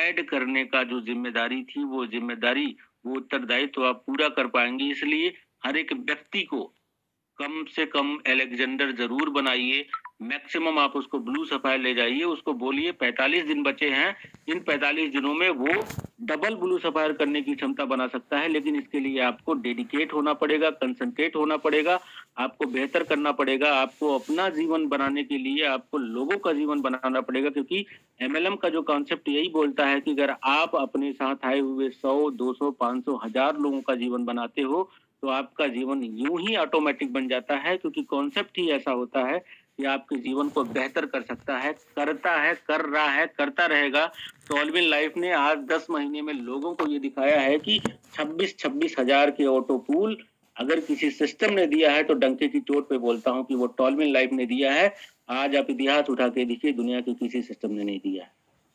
Add करने का जो जिम्मेदारी थी वो जिम्मेदारी, वो उत्तरदायित्व आप पूरा कर पाएंगे। इसलिए हर एक व्यक्ति को कम से कम एलेक्जेंडर जरूर बनाइए, मैक्सिमम आप उसको ब्लू सफायर ले जाइए, उसको बोलिए 45 दिन बचे हैं, इन 45 दिनों में वो डबल ब्लू सफायर करने की क्षमता बना सकता है। लेकिन इसके लिए आपको डेडिकेट होना पड़ेगा, कंसंट्रेट होना पड़ेगा, आपको बेहतर करना पड़ेगा, आपको अपना जीवन बनाने के लिए आपको लोगों का जीवन बनाना पड़ेगा, क्योंकि MLM का जो कॉन्सेप्ट यही बोलता है कि अगर आप अपने साथ आए हुए 100, 200, 500, 1000 लोगों का जीवन बनाते हो तो आपका जीवन यूं ही ऑटोमेटिक बन जाता है, क्योंकि कॉन्सेप्ट ही ऐसा होता है कि आपके जीवन को बेहतर कर सकता है, करता है, कर रहा है, करता रहेगा। टॉलविन लाइफ ने आज 10 महीने में लोगों को ये दिखाया है कि 26,000 के ऑटो पूल अगर किसी सिस्टम ने दिया है तो डंके की चोट पे बोलता हूँ कि वो टॉलविन लाइफ ने दिया है। आज आप इतिहास उठा के देखिए, दुनिया के किसी सिस्टम ने नहीं दिया है।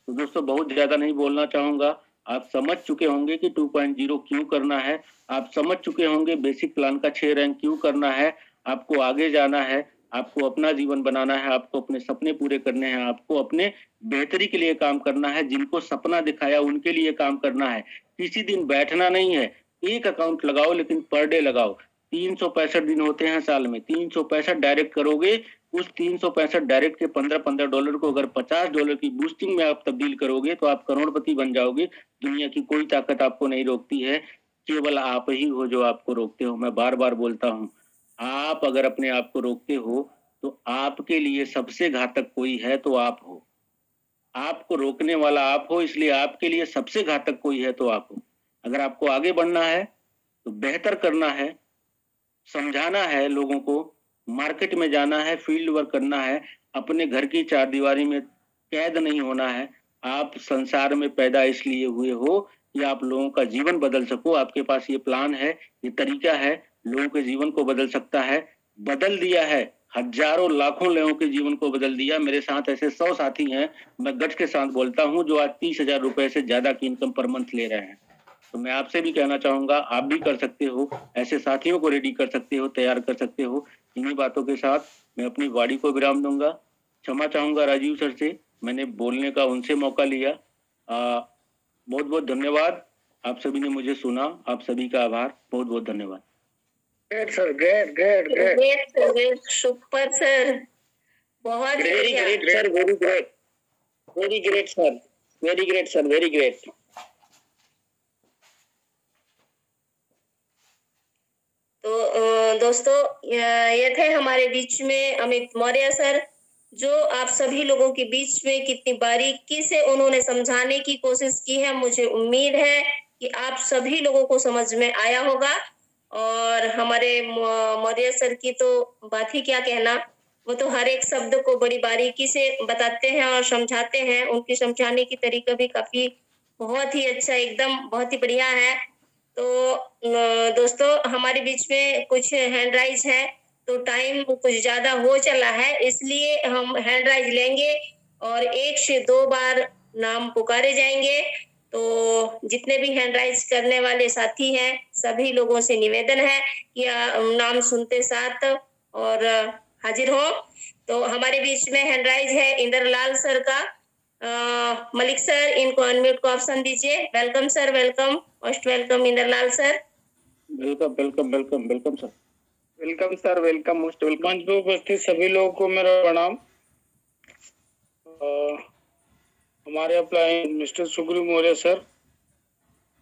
तो दोस्तों बहुत ज्यादा नहीं बोलना चाहूंगा, आप समझ चुके होंगे कि 2.0 क्यों करना है, आप समझ चुके होंगे बेसिक प्लान का 6 रैंक क्यों करना है। आपको आगे जाना है, आपको अपना जीवन बनाना है, आपको अपने सपने पूरे करने हैं, आपको अपने बेहतरी के लिए काम करना है, जिनको सपना दिखाया उनके लिए काम करना है। किसी दिन बैठना नहीं है, एक अकाउंट लगाओ लेकिन पर डे लगाओ। 365 दिन होते हैं साल में, 365 डायरेक्ट करोगे, उस 365 डायरेक्ट के $15 को अगर $50 की बूस्टिंग में आप तब्दील करोगे तो आप करोड़पति बन जाओगे। दुनिया की कोई ताकत आपको नहीं रोकती है, केवल आप ही हो जो आपको रोकते हो। मैं बार बार बोलता हूँ, आप अगर अपने आप को रोकते हो तो आपके लिए सबसे घातक कोई है तो आप हो, आपको रोकने वाला आप हो, इसलिए आपके लिए सबसे घातक कोई है तो आप हो। अगर आपको आगे बढ़ना है तो बेहतर करना है, समझाना है लोगों को, मार्केट में जाना है, फील्ड वर्क करना है, अपने घर की चार दीवारी में कैद नहीं होना है। आप संसार में पैदा इसलिए हुए हो कि आप लोगों का जीवन बदल सको। आपके पास ये प्लान है, ये तरीका है, लोगों के जीवन को बदल सकता है, बदल दिया है, हजारों लाखों लोगों के जीवन को बदल दिया। मेरे साथ ऐसे 100 साथी हैं, मैं गट के साथ बोलता हूँ, जो आज 30,000 रुपए से ज्यादा की इनकम पर मंथ ले रहे हैं। तो मैं आपसे भी कहना चाहूंगा, आप भी कर सकते हो, ऐसे साथियों को रेडी कर सकते हो, तैयार कर सकते हो। इन्हीं बातों के साथ मैं अपनी वाणी को विराम दूंगा। क्षमा चाहूंगा राजीव सर से, मैंने बोलने का उनसे मौका लिया। बहुत बहुत धन्यवाद, आप सभी ने मुझे सुना, आप सभी का आभार, बहुत बहुत धन्यवाद। Great sir, great great great great, super sir, बहुत very great sir, very great, very great sir, very great sir, very great. तो दोस्तों ये थे हमारे बीच में अमित मौर्य सर, जो आप सभी लोगों के बीच में कितनी बारीकी से उन्होंने समझाने की कोशिश की है। मुझे उम्मीद है कि आप सभी लोगों को समझ में आया होगा। और हमारे मौर्य सर की तो बात ही क्या कहना, वो तो हर एक शब्द को बड़ी बारीकी से बताते हैं और समझाते हैं। उनकी समझाने की तरीका भी काफी बहुत ही अच्छा, एकदम बहुत ही बढ़िया है। तो दोस्तों हमारे बीच में कुछ हैंड राइज है, तो टाइम कुछ ज्यादा हो चला है, इसलिए हम हैंड राइज लेंगे और 1 से 2 बार नाम पुकारे जाएंगे। तो जितने भी हैंड राइज करने वाले साथी हैं, सभी लोगों से निवेदन है कि नाम सुनते साथ और हाजिर हो। तो हमारे बीच में हैंड राइज है इंद्रलाल सर का। मलिक सर, इनको अनम्यूट को ऑप्शन दीजिए। Welcome sir, welcome, most welcome Indralal sir. Welcome welcome welcome welcome sir, welcome sir, welcome, most welcome. मंच पर उपस्थित सभी लोगों को मेरा प्रणाम। हमारे upline mister Sugriv Maurya sir,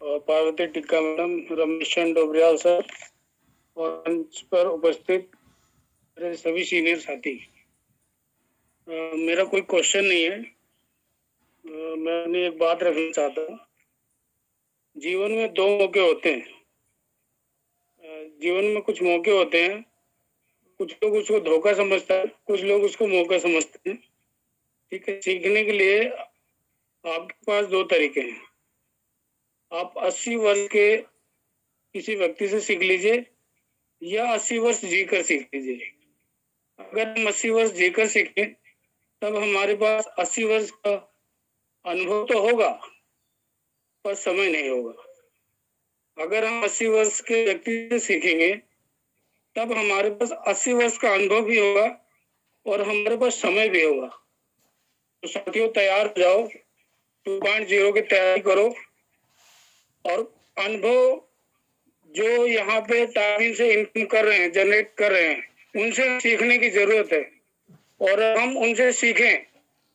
Parvati Tikka madam, Ramesh Chand Dobriyal sir और मंच पर उपस्थित मेरे सभी सीनियर साथी। मेरा कोई क्वेश्चन नहीं है, मैंने एक बात रखना चाहता हूँ। जीवन में 2 मौके होते हैं, जीवन में कुछ मौके होते हैं, कुछ लोग उसको धोखा समझते हैं, कुछ लोग उसको मौका समझते हैं। ठीक है, सीखने के लिए आपके पास 2 तरीके हैं। आप 80 वर्ष के किसी व्यक्ति से सीख लीजिए या 80 वर्ष जीकर सीख लीजिए। अगर हम 80 वर्ष जीकर सीखें तब हमारे पास 80 वर्ष का अनुभव तो होगा पर समय नहीं होगा। अगर हम 80 वर्ष के व्यक्ति से सीखेंगे तब हमारे पास 80 वर्ष का अनुभव भी होगा और हमारे पास समय भी होगा। तो साथियों तैयार हो जाओ, 2.0 की तैयारी करो और अनुभव जो यहाँ पे टाइम से इनकम कर रहे हैं, जनरेट कर रहे हैं, उनसे सीखने की जरूरत है और हम उनसे सीखें,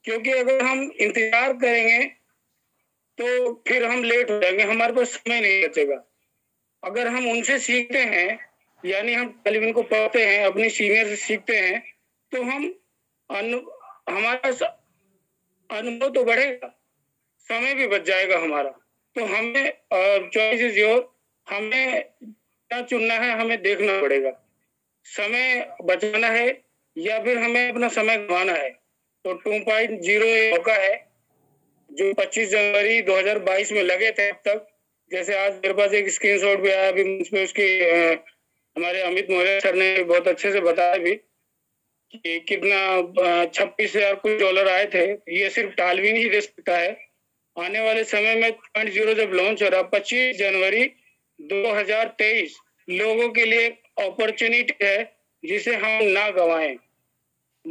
क्योंकि अगर हम इंतजार करेंगे तो फिर हम लेट हो जाएंगे, हमारे पास समय नहीं बचेगा। अगर हम उनसे सीखते हैं, यानी हम तालिबान को पढ़ते हैं, अपने सीनियर से सीखते हैं, तो हम हमारा अनुभव तो बढ़ेगा, समय भी बच जाएगा हमारा। तो हमें चॉइस इज योर, हमें क्या चुनना है हमें देखना पड़ेगा, समय बचाना है या फिर हमें अपना समय गंवाना है। तो 2.0 ये मौका है जो 25 जनवरी 2022 में लगे थे अब तक। जैसे आज मेरे पास एक स्क्रीनशॉट भी आया अभी मुझमें, उसकी हमारे अमित मौर्य सर ने बहुत अच्छे से बताया भी कि कितना 26,000 कुछ डॉलर आए थे। ये सिर्फ तालवीन ही दे सकता है। आने वाले समय में 2.0 जब लॉन्च हो रहा 25 जनवरी 2023 लोगों के लिए अपॉर्चुनिटी है जिसे हम ना गंवाएं।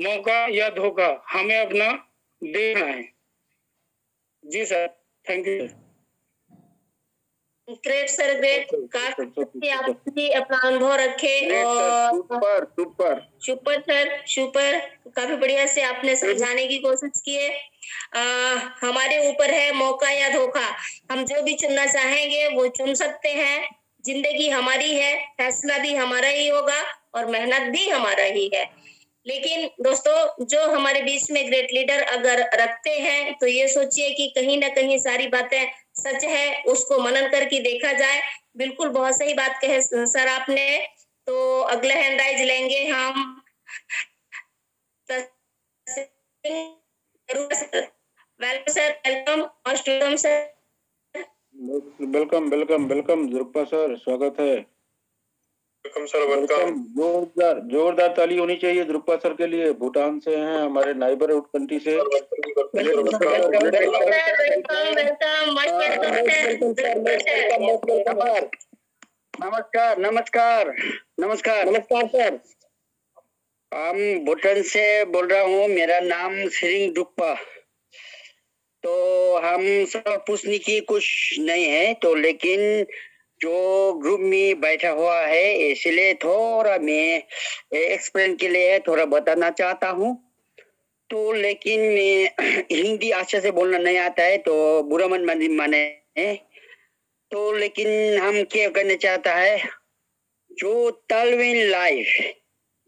मौका या धोखा हमें अपना देखना है। जी sir, thank you. Great sir, great. काफी आपने अपना अनुभव रखे और सुपर सर काफी बढ़िया से आपने समझाने की कोशिश की है। हमारे ऊपर है मौका या धोखा, हम जो भी चुनना चाहेंगे वो चुन सकते हैं। जिंदगी हमारी है, फैसला भी हमारा ही होगा और मेहनत भी हमारा ही है। लेकिन दोस्तों, जो हमारे बीच में ग्रेट लीडर अगर रखते हैं तो ये सोचिए कि कहीं ना कहीं सारी बातें सच है, उसको मनन करके देखा जाए। बिल्कुल बहुत सही बात कहे सर आपने। तो अगला हैंडराइज लेंगे हम। Welcome sir. Welcome Drukpa sir, स्वागत है। जोरदार ताली होनी चाहिए द्रुक्पा सर के लिए। भूटान से हैं, हमारे नाइबरहुड कंट्री से। नमस्कार सर, हम भूटान से बोल रहा हूँ। मेरा नाम त्शेरिंग ड्रुक्पा। तो हम सब पूछने की कुछ नहीं है, तो लेकिन जो ग्रुप में बैठा हुआ है इसलिए थोड़ा मैं एक्सप्लेन के लिए थोड़ा बताना चाहता हूँ। तो लेकिन हिंदी अच्छे से बोलना नहीं आता है तो बुरा मन माने। तो लेकिन हम क्या करना चाहता है, जो तलविन लाइफ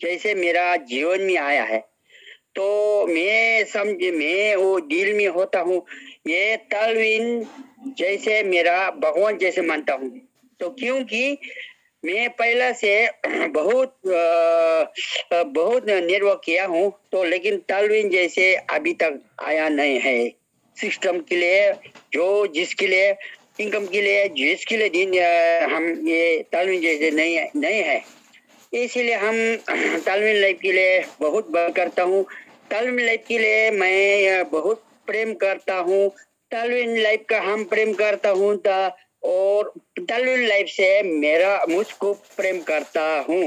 जैसे मेरा जीवन में आया है तो मैं वो दिल में होता हूँ। ये तलविन जैसे मेरा भगवान जैसे मानता हूँ। तो क्योंकि मैं पहला से बहुत निर्वाह किया हूँ, तो लेकिन तालवीन जैसे अभी तक आया नहीं है। सिस्टम के लिए जो जिसके लिए इनकम के लिए जिसके लिए दिन हम ये तालवीन जैसे नहीं है। इसीलिए हम तालवीन लाइफ के लिए बहुत बात करता हूँ। तालवीन लाइफ के लिए मैं बहुत प्रेम करता हूँ। तालवीन लाइफ का हम प्रेम करता हूँ और तलविन लाइफ से मेरा मुझको प्रेम करता हूँ।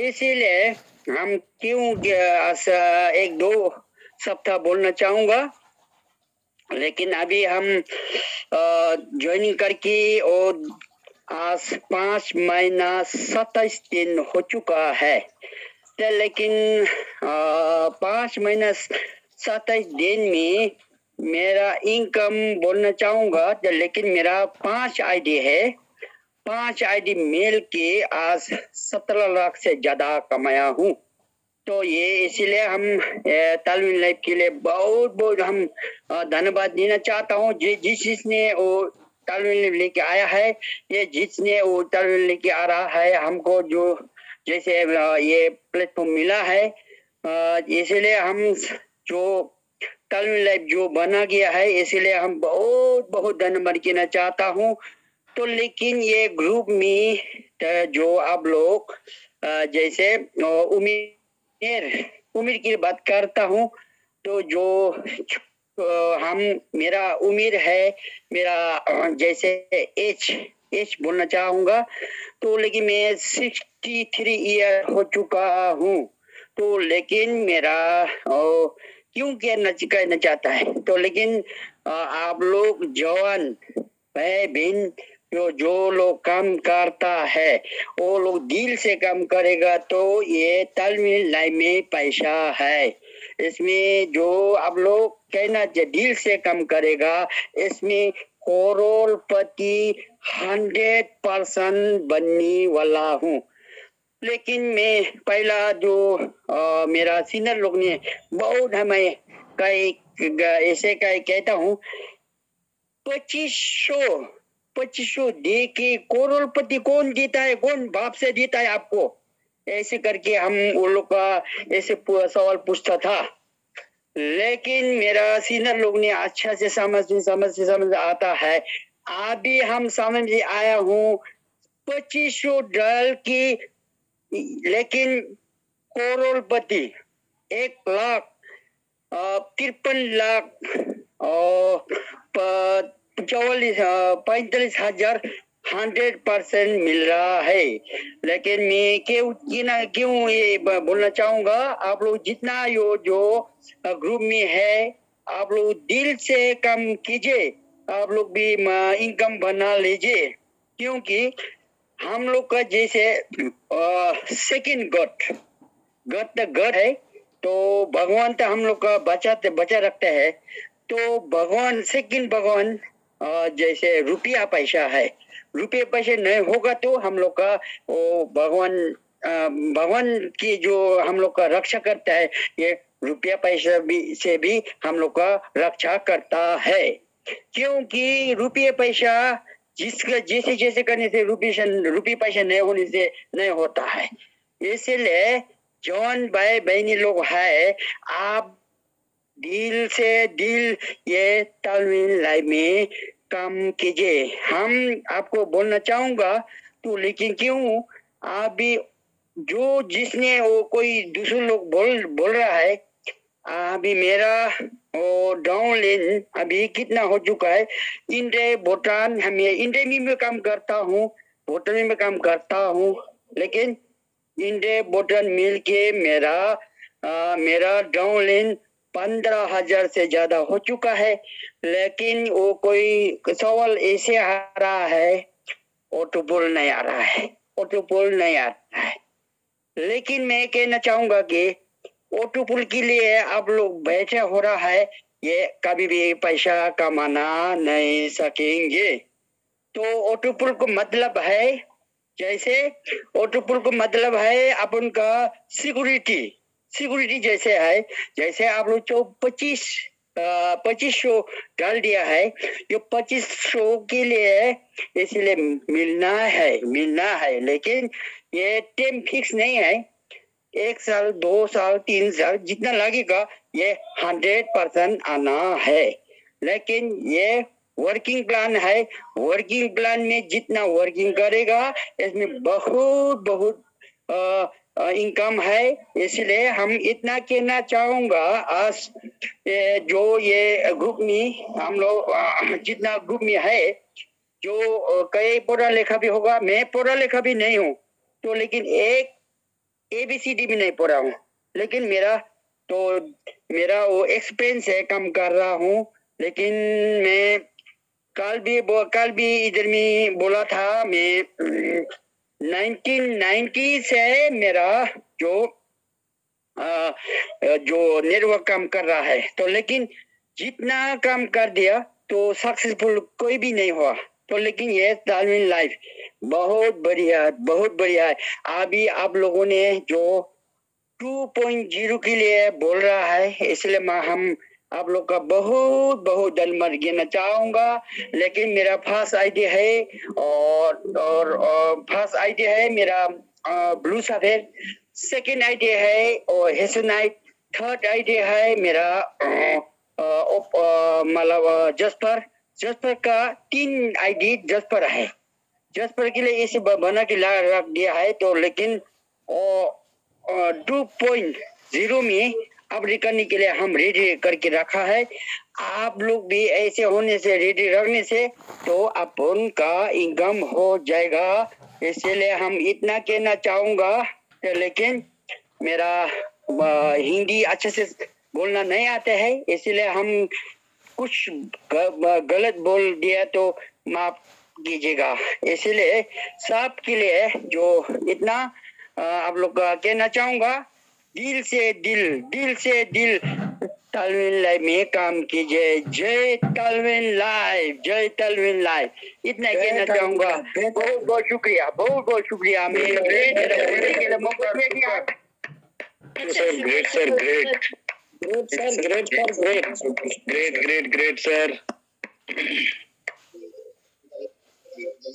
इसीलिए हम क्यों एक दो सप्ताह बोलना चाहूँगा, लेकिन अभी हम ज्वाइनिंग करके और आज 5 महीना 27 दिन हो चुका है। तो लेकिन 5 महीना 27 दिन में मेरा इनकम बोलना चाहूंगा, लेकिन मेरा 5 आईडी है। 5 आईडी मेल के आज 17 लाख से ज्यादा कमाया हूँ। तो ये इसीलिए हम तालवीन लाइफ के लिए बहुत बहुत हम धन्यवाद देना चाहता हूँ। जिसने वो तालवीन लेके आया है, ये जिसने वो तालवीन लेके आ रहा है, हमको जो जैसे ये प्लेटफॉर्म मिला है, इसीलिए हम जो तालवीन लाइफ जो बना गया है इसलिए हम बहुत बहुत धन्यवाद कहना चाहता हूँ। तो लेकिन ये ग्रुप में जो आप लोग जैसे उम्र की बात करता हूँ, तो जो हम मेरा उम्र है, मेरा जैसे एज बोलना चाहूँगा, तो लेकिन मैं 63 ईयर हो चुका हूँ। तो लेकिन मेरा क्यों कहना चाहता है। तो लेकिन आप लोग जवान भाई बहन जो लोग काम करता है वो लोग दिल से काम करेगा तो ये तालमेल लाइफ में पैसा है। इसमें जो आप लोग कहना चाहिए दिल से काम करेगा इसमें करोड़पति 100% बनने वाला हूँ। लेकिन मैं पहला जो मेरा सीनियर लोग ने बहुत हमें कई ऐसे कई कहता हूँ 2500 दे के करोड़पति कौन जीता है, कौन बाप से जीता है आपको, ऐसे करके हम उन लोग का ऐसे सवाल पूछता था। लेकिन मेरा सीनियर लोग ने अच्छा से समझ आता है। अभी हम समझ आया हूँ 2500 डॉलर की लेकिन करोड़पति 1,53,00,000 45,000 100% मिल रहा है। लेकिन मैं क्यों ये बोलना चाहूंगा, आप लोग जितना यो जो ग्रुप में है आप लोग दिल से काम कीजिए, आप लोग भी इनकम बना लीजिए। क्योंकि हम लोग का जैसे सेकंड गट है तो भगवान तो हम लोग का बचा रखता है। तो भगवान सेकंड भगवान जैसे रुपया पैसा है, रुपये पैसे नहीं होगा तो हम लोग का वो भगवान की जो हम लोग का रक्षा करता है ये रुपया पैसा से भी हम लोग का रक्षा करता है। क्योंकि रुपये पैसा जिसका जैसे जैसे करने से रुपये पैसा नहीं होने से नहीं होता है। इसलिए जॉन भाई बहनी लोग है आप दिल से दिल ये तालमेल लाइफ में काम कीजिए। हम आपको बोलना चाहूंगा तो लेकिन क्यों अभी जो जिसने वो कोई दूसरे लोग बोल रहा है। अभी मेरा वो डाउनलाइन अभी कितना हो चुका है, इंडिया भूटान, हम इंडिया में काम करता हूँ, भूटान में काम करता हूँ। लेकिन इंडिया भूटान मिल के मेरा डाउनलाइन 15,000 से ज्यादा हो चुका है। लेकिन वो कोई सवाल ऐसे आ रहा है ऑटो पुल नहीं आ रहा है। लेकिन मैं कहना चाहूंगा कि ऑटो पुल के लिए आप लोग बैठे हो रहा है ये कभी भी पैसा कमाना नहीं सकेंगे। तो ऑटो पुल को मतलब है जैसे अपन का सिक्योरिटी जैसे है, जैसे आप लोग जो 2500 डाल दिया है जो 2500 के लिए इसलिए मिलना है। लेकिन ये टाइम फिक्स नहीं है, 1 साल 2 साल 3 साल जितना लगेगा ये 100% आना है। लेकिन ये वर्किंग प्लान है, वर्किंग प्लान में जितना वर्किंग करेगा इसमें बहुत इनकम है। इसलिए हम इतना कहना चाहूंगा आज जो ये ग्रुप में हम लोग जितना ग्रुप में है जो कई पढ़ा लिखा भी होगा, मैं पढ़ा लिखा भी नहीं हूँ तो लेकिन एक ABCD भी नहीं पढ़ा हूँ। लेकिन मेरा वो एक्सपीरियंस है, काम कर रहा हूँ। लेकिन मैं कल भी इधर में बोला था, मैं 1990 से मेरा जो नेटवर्क काम कर रहा है तो लेकिन जितना काम कर दिया तो सक्सेसफुल कोई भी नहीं हुआ। तो लेकिन ये तालमीन लाइफ बहुत बढ़िया है। अभी आप लोगों ने जो 2.0 के लिए बोल रहा है इसलिए हम आप लोग का बहुत धन्यवाद देना चाहूंगा। लेकिन मेरा फर्स्ट आईडिया है और फर्स्ट आईडिया है मेरा ब्लू सफेद, सेकेंड आईडिया है और हेसनाइट, थर्ड आईडिया है मेरा मतलब जस्पर का 3 आईडी जस्पर है, जस्पर के लिए इसे बना के ला रख दिया है। तो लेकिन 2.0 में अब करने के लिए हम रेडी करके रखा है। आप लोग भी ऐसे होने से रेडी रखने से तो अपन का इनकम हो जाएगा। इसलिए हम इतना कहना चाहूंगा। लेकिन मेरा हिंदी अच्छे से बोलना नहीं आते हैं, इसलिए हम कुछ गलत बोल दिया तो माफ कीजिएगा। इसलिए सब के लिए जो इतना आप लोग कहना चाहूँगा, दिल से दिल तलविन लाइव में काम कीजिए। जय तलविन लाइव, जय तलविन लाइव, इतना कहना चाहूँगा। बहुत बहुत शुक्रिया। ग्रेट सर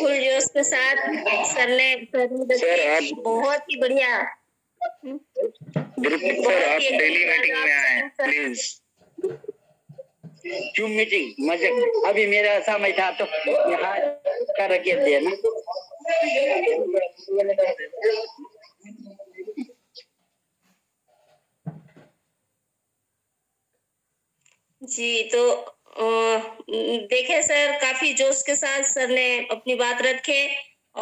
फुल जोश के साथ सर ने बहुत ही बढ़िया। सर आप डेली मीटिंग में आए प्लीज। जूम मीटिंग मजाक, अभी मेरा समय था तो यहाँ का रखिए देना। जी तो देखे सर काफी जोश के साथ सर ने अपनी बात रखे,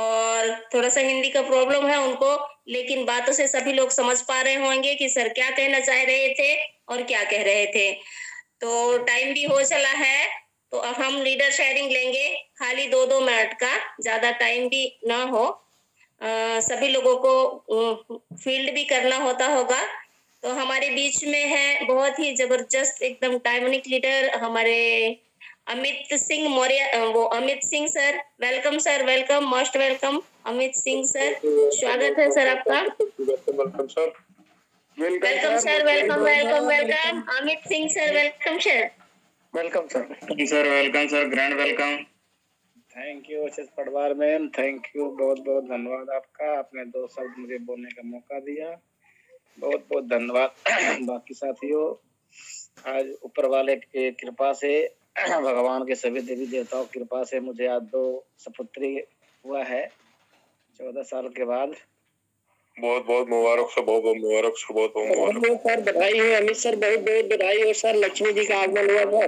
और थोड़ा सा हिंदी का प्रॉब्लम है उनको, लेकिन बातों से सभी लोग समझ पा रहे होंगे कि सर क्या कहना चाह रहे थे और क्या कह रहे थे। तो टाइम भी हो चला है, तो अब हम लीडर शेयरिंग लेंगे, खाली 2-2 मिनट का, ज्यादा टाइम भी ना हो, सभी लोगों को फील्ड भी करना होता होगा। तो हमारे बीच में है बहुत ही जबरदस्त एकदम डायनामिक लीडर हमारे अमित सिंह मौर्य, वो Amit Singh sir. Welcome sir, welcome, most welcome Amit Singh sir, स्वागत है सर आपका। Welcome sir, welcome Amit Singh sir, welcome sir, grand welcome. Thank you S S. Padwar ma'am, thank you, बहुत बहुत धन्यवाद आपका, आपने 2 शब्द मुझे बोलने का मौका दिया, बहुत बहुत धन्यवाद। बाकी साथियों, आज ऊपर वाले की कृपा से, भगवान के सभी देवी देवताओं की कृपा से मुझे आज 2 सपुत्री हुआ है 14 साल के बाद। बहुत बहुत मुबारक सर, बहुत बहुत मुबारक सर, बहुत बहुत मुबारक सर, बधाई हो अमित सर, बहुत बहुत बधाई हो सर। लक्ष्मी जी का आगमन हुआ, बधाई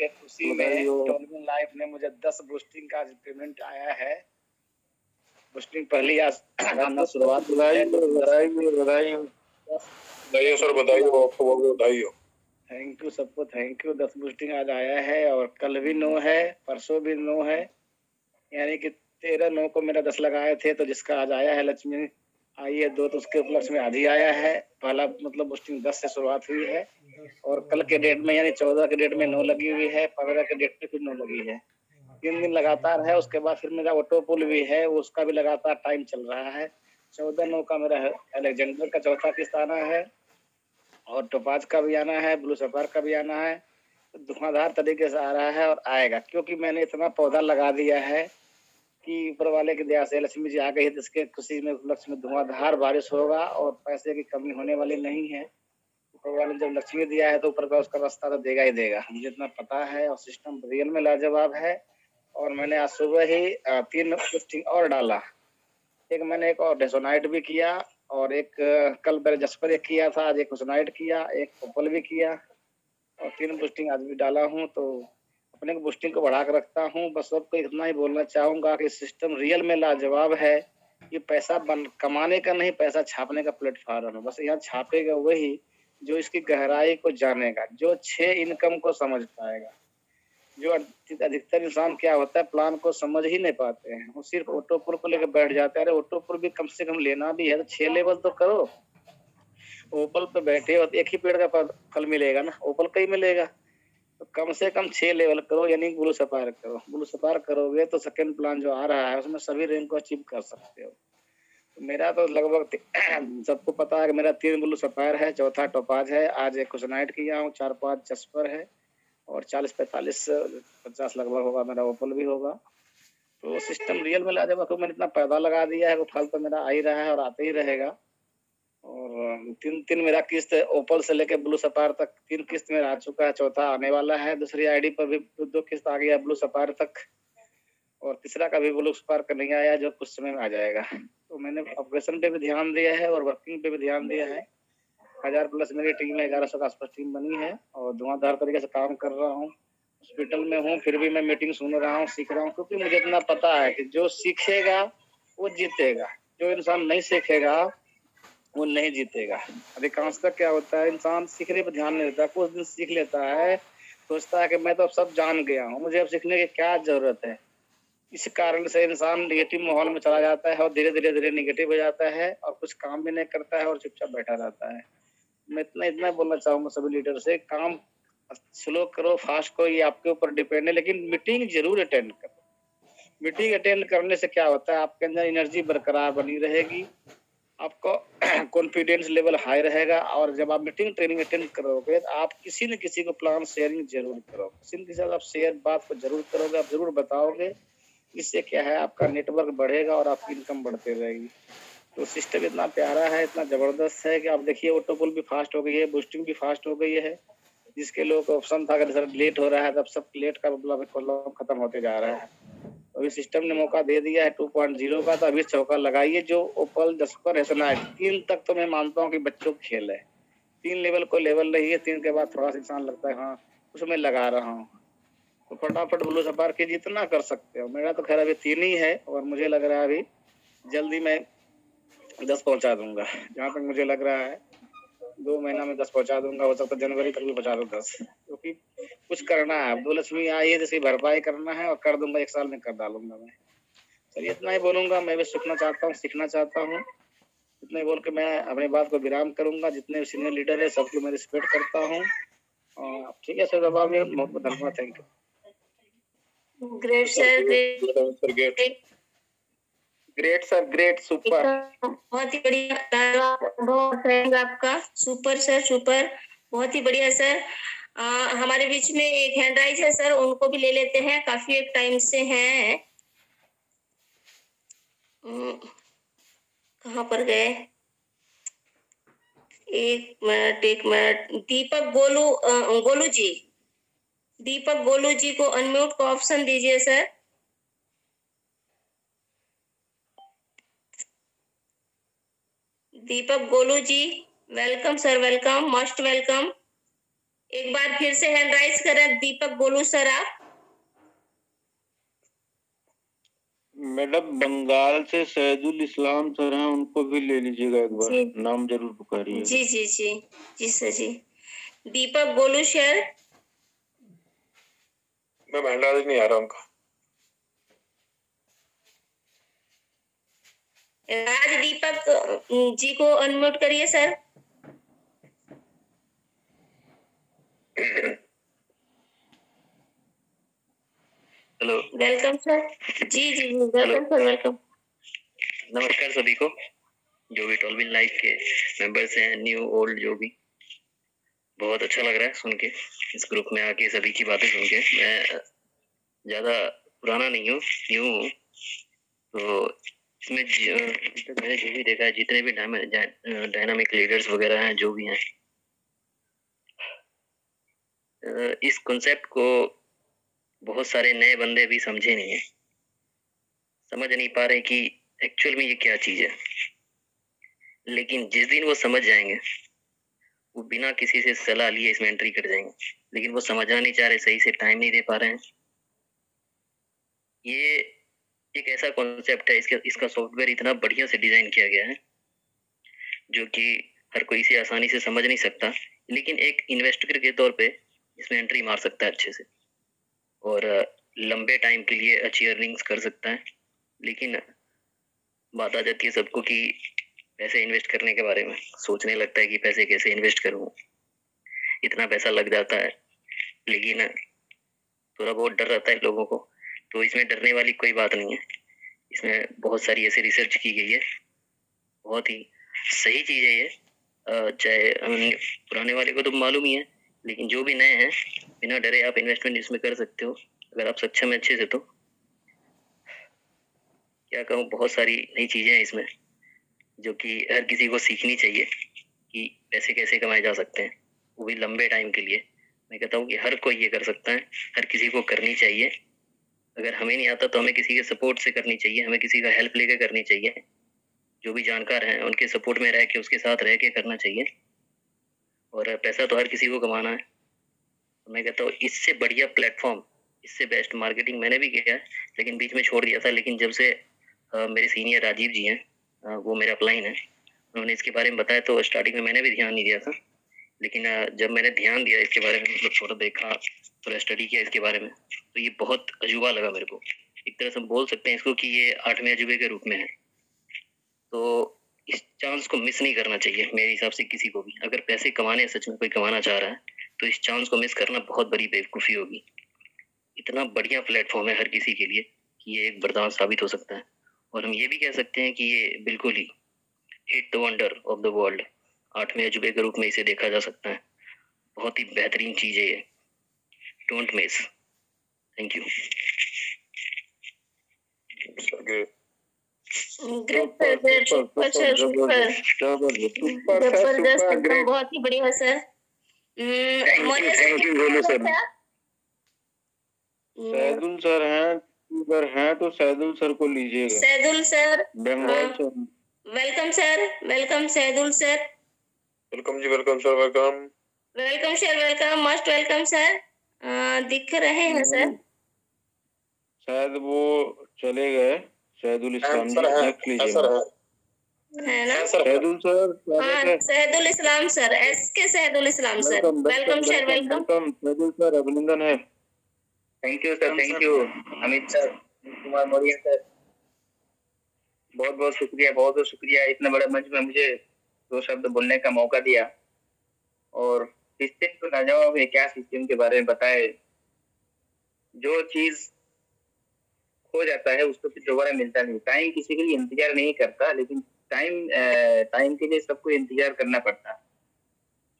के खुशी में टॉलविन लाइफ ने मुझे 10 बूस्टिंग का पेमेंट आया है। पहली शुरुआत बधाई हो। थैंक यू सबको, थैंक यू। 10 बूस्टिंग आज आया है, और कल भी 9 है, परसों भी 9 है, यानी कि 13 9 को मेरा 10 लगाए थे, तो जिसका आज आया है लक्ष्मी आई है 2, तो उसके उपलक्ष्य में आधी आया है। पहला मतलब बूस्टिंग 10 से शुरुआत हुई है, और कल के डेट में यानी 14 के डेट में 9 लगी हुई है, 15 के डेट में फिर 9 लगी है, 3 दिन लगातार है। उसके बाद फिर मेरा ऑटो पुल भी है, उसका भी लगातार टाइम चल रहा है। 14 9 का मेरा एलेक्जेंडर का 4था किस्त आना है, और टोपाज का भी आना है, ब्लू सफायर का भी आना है। धुआंधार तरीके से आ रहा है और आएगा, क्योंकि मैंने इतना पौधा लगा दिया है कि ऊपर वाले की दया से लक्ष्मी जी आ गई है, जिसके खुशी में उपलक्ष्य में धुआंधार बारिश होगा और पैसे की कमी होने वाली नहीं है। ऊपर वाले जब लक्ष्मी दिया है तो ऊपर का उसका रास्ता तो देगा ही देगा, मुझे इतना पता है। और सिस्टम रियल में लाजवाब है, और मैंने आज सुबह ही 3 बूस्टिंग और डाला, एक मैंने एक और डेसोनाइट भी किया, और एक कल मेरे जस्पर एक किया था, आज एक डेसोनाइट किया, एक ओपल भी किया, और 3 बूस्टिंग आज भी डाला हूं। तो अपने बूस्टिंग को बढ़ा कर रखता हूं। बस सबको इतना ही बोलना चाहूंगा कि सिस्टम रियल में लाजवाब है, ये पैसा कमाने का नहीं, पैसा छापने का प्लेटफॉर्म है। बस यहाँ छापेगा वही जो इसकी गहराई को जानेगा, जो 6 इनकम को समझ पाएगा। जो अधिकतर इंसान क्या होता है, प्लान को समझ ही नहीं पाते हैं, वो सिर्फ ऑटोपुर को लेकर बैठ जाते हैं। अरे ऑटोपुर भी कम से कम लेना भी है तो 6 लेवल तो करो। ओपल पे बैठे हो तो एक ही पेड़ का फल मिलेगा ना, ओपल का ही मिलेगा, तो कम से कम 6 लेवल करो, यानी ब्लू सफायर करो। ब्लू सफायर करोगे तो सेकंड प्लान जो आ रहा है उसमें सभी रैंक को अचीव कर सकते हो। तो मेरा तो लगभग सबको पता है कि मेरा 3 ब्लू सफायर है, 4था टोपाज है, आज एक कुशनाइट किया हूँ, 4-5 जस्पर है, और 40-45-50 लगभग होगा मेरा ओपल भी होगा। तो सिस्टम रियल में लाजवाब है, तो मैंने इतना पैदा लगा दिया है, वो फल तो मेरा आ ही रहा है और आते ही रहेगा। और 3 मेरा किस्त ओपल से लेकर ब्लू सफायर तक 3 किस्त मेरा आ चुका है, 4था आने वाला है, दूसरी आईडी पर भी 2 किस्त आ गया ब्लू सफायर तक, और तीसरा का भी ब्लू सफायर का नहीं आया, जो कुछ समय में आ जाएगा। तो मैंने ऑपरेशन पे भी ध्यान दिया है और वर्किंग पे भी ध्यान दिया है। 1000+ मेरी टीम है, 1100 के आसपास टीम बनी है, और धुआंधार तरीके से काम कर रहा हूँ। हॉस्पिटल में हूँ फिर भी मैं मीटिंग सुन रहा हूँ, सीख रहा हूँ, क्योंकि मुझे इतना पता है कि जो सीखेगा वो जीतेगा, जो इंसान नहीं सीखेगा वो नहीं जीतेगा। अधिकांश तक क्या होता है, इंसान सीखने पर ध्यान नहीं देता। कुछ दिन सीख लेता है, सोचता है कि मैं तो अब सब जान गया हूँ, मुझे अब सीखने की क्या जरूरत है। इस कारण से इंसान निगेटिव माहौल में चला जाता है और धीरे धीरे धीरे निगेटिव हो जाता है और कुछ काम भी नहीं करता है और चुपचाप बैठा रहता है। मैं इतना बोलना चाहूंगा सभी लीडर से, काम स्लो करो, फास्ट करो, ये आपके ऊपर डिपेंड है, लेकिन मीटिंग जरूर अटेंड करो। मीटिंग अटेंड करने से क्या होता है, आपके अंदर एनर्जी बरकरार बनी रहेगी, आपको कॉन्फिडेंस लेवल हाई रहेगा। और जब आप मीटिंग ट्रेनिंग अटेंड करोगे तो आप किसी न किसी को प्लान शेयरिंग जरूर करोगे, किसी न किसी आप शेयर बात को जरूर करोगे, आप जरूर बताओगे। इससे क्या है, आपका नेटवर्क बढ़ेगा और आपकी इनकम बढ़ते रहेगी। तो सिस्टम इतना प्यारा है, इतना जबरदस्त है कि आप देखिए ऑटो पुल भी फास्ट हो गई है, बूस्टिंग भी फास्ट हो गई है। जिसके लोग ऑप्शन था अगर सर लेट हो रहा है, तब सब लेट का मतलब खत्म होते जा रहा है। अभी सिस्टम ने मौका दे दिया है 2.0 का, तो अभी चौका लगाइए। जो ओपल जस्पर है 3 तक तो मैं मानता हूँ कि बच्चों का खेल है। 3 लेवल को लेवल नहीं है, 3 के बाद थोड़ा सा इंसान लगता है हाँ उसमें लगा रहा हूँ, तो फटाफट ब्लू सफायर के जितना कर सकते हो। मेरा तो खैर अभी 3 ही है और मुझे लग रहा है अभी जल्दी मैं 10 पहुंचा दूंगा। जहाँ तक मुझे लग रहा है 2 महीना में 10 पहुंचा दूंगा, हो सकता है जनवरी तक भी पहुंचा दूँ 10, क्योंकि कुछ करना है। अब दो लक्ष्मी आई है जिसकी भरपाई करना है और कर दूंगा, 1 साल में कर डालूंगा मैं। चलिए इतना ही बोलूंगा, मैं भी सीखना चाहता हूँ, सीखना चाहता हूँ। इतना ही बोल के मैं अपनी बात को विराम करूंगा। जितने सीनियर लीडर है सबको मैं रिस्पेक्ट करता हूँ। ठीक है सर, दबाव में बहुत बहुत धन्यवाद, thank you. Great sir, great sir, great, super, बहुत ही बढ़िया अनुभव आपका, सुपर सर, सुपर, बहुत ही बढ़िया सर। हमारे बीच में एक हैंड राइज है सर, उनको भी ले लेते हैं, काफी एक टाइम से हैं, कहाँ पर गए, एक मिनट, दीपक गोलू, गोलू जी, दीपक गोलू जी को अनम्यूट का ऑप्शन दीजिए sir. Deepak Golu ji welcome sir, welcome, most welcome. एक बार फिर से हैंड राइज करें दीपक गोलू सर। आप मैडम बंगाल से सहदुल इस्लाम सर हैं, उनको भी ले लीजिएगा एक बार, नाम जरूर पुकारिए। जी जी जी जी सर जी, दीपक गोलू सर, मैं महंद्राज नहीं आ रहा उनका। राज दीपक जी को अनम्यूट करिए सर। Hello, welcome sir. जी जी जी, वेलकम सर, वेलकम। नमस्कार सभी को, जो भी टॉलविन लाइफ के मेंबर्स हैं, न्यू ओल्ड जो भी। बहुत अच्छा लग रहा है सुन के, इस ग्रुप में आके सभी की बातें सुन के। मैं ज्यादा पुराना नहीं हूँ, न्यू हूँ, तो इसमें मैंने जो भी देखा है, जितने भी डायनामिक लीडर्स वगैरह हैं जो भी हैं, इस कॉन्सेप्ट को बहुत सारे नए बंदे भी समझे नहीं है, समझ नहीं पा रहे कि एक्चुअल में ये क्या चीज़ है। लेकिन जिस दिन वो समझ जाएंगे, वो बिना किसी से सलाह लिए इसमें एंट्री कर जाएंगे। लेकिन वो समझना नहीं चाह रहे, सही से टाइम नहीं दे पा रहे हैं। ये एक ऐसा कॉन्सेप्ट है, इसका सॉफ्टवेयर इतना बढ़िया से डिजाइन किया गया है जो कि हर कोई इसे आसानी से समझ नहीं सकता, लेकिन एक इन्वेस्टर के तौर पे इसमें एंट्री मार सकता है अच्छे से और लंबे टाइम के लिए अच्छी अर्निंग्स कर सकता है। लेकिन बात आ जाती है सबको कि पैसे इन्वेस्ट करने के बारे में सोचने लगता है कि पैसे कैसे इन्वेस्ट करूं, इतना पैसा लग जाता है, लेकिन थोड़ा बहुत डर रहता है लोगों को। तो इसमें डरने वाली कोई बात नहीं है, इसमें बहुत सारी ऐसी रिसर्च की गई है, बहुत ही सही चीज़ है ये। चाहे पुराने वाले को तो मालूम ही है, लेकिन जो भी नए हैं, बिना डरे आप इन्वेस्टमेंट इसमें कर सकते हो अगर आप सक्षम है अच्छे से। तो क्या कहूँ, बहुत सारी नई चीज़ें हैं इसमें जो कि हर किसी को सीखनी चाहिए कि पैसे कैसे कमाए जा सकते हैं, वो भी लंबे टाइम के लिए। मैं कहता हूँ कि हर कोई ये कर सकता है, हर किसी को करनी चाहिए। अगर हमें नहीं आता तो हमें किसी के सपोर्ट से करनी चाहिए, हमें किसी का हेल्प लेकर करनी चाहिए। जो भी जानकार हैं उनके सपोर्ट में रह के, उसके साथ रह के करना चाहिए। और पैसा तो हर किसी को कमाना है। मैं कहता हूँ इससे बढ़िया प्लेटफॉर्म, इससे बेस्ट मार्केटिंग मैंने भी किया है, लेकिन बीच में छोड़ दिया था। लेकिन जब से मेरे सीनियर राजीव जी हैं, वो मेरा अपलाइन है, उन्होंने इसके बारे में बताया तो स्टार्टिंग में मैंने भी ध्यान नहीं दिया था, लेकिन जब मैंने ध्यान दिया इसके बारे में, मतलब थोड़ा देखा, थोड़ा स्टडी किया इसके बारे में, तो ये बहुत अजूबा लगा मेरे को। एक तरह से हम बोल सकते हैं इसको कि ये 8वें अजूबे के रूप में है। तो इस चांस को मिस नहीं करना चाहिए मेरे हिसाब से किसी को भी। अगर पैसे कमाने सच में कोई कमाना चाह रहा है तो इस चांस को मिस करना बहुत बड़ी बेवकूफ़ी होगी। इतना बढ़िया प्लेटफॉर्म है हर किसी के लिए कि ये एक वरदान साबित हो सकता है। और हम ये भी कह सकते हैं कि ये बिल्कुल ही 8th wonder of the world, 8वें अजूबे के रूप में इसे देखा जा सकता है। बहुत ही बेहतरीन चीज़ है ये, डोंट मिस। Thank you. बहुत ही बढ़िया सर, सहदुल सर हैं तो सहदुल सर को लीजिएगा। Sahdul sir, welcome sir, welcome Sahdul sir. Welcome जी, welcome sir, welcome, welcome sir, welcome, most welcome sir. दिख रहे हैं सर, शायद वो चले गए। सहदुल इस्लाम सर है ना, सहदुल Islam sir, S K Sahdul Islam sir, welcome sir, welcome Sahdul sir, अभिनंदन है। Thank you sir, thank you Amit sir, Amit Kumar Maurya sir, बहुत बहुत शुक्रिया, बहुत बहुत शुक्रिया। इतने बड़े मंच में मुझे दो शब्द बोलने का मौका दिया। और सिस्टम को ना जाओ, ये क्या सिस्टम के बारे में बताए। जो चीज हो जाता है उसको फिर दोबारा मिलता नहीं। टाइम किसी के लिए इंतजार नहीं करता, लेकिन टाइम के लिए सबको इंतजार करना पड़ता।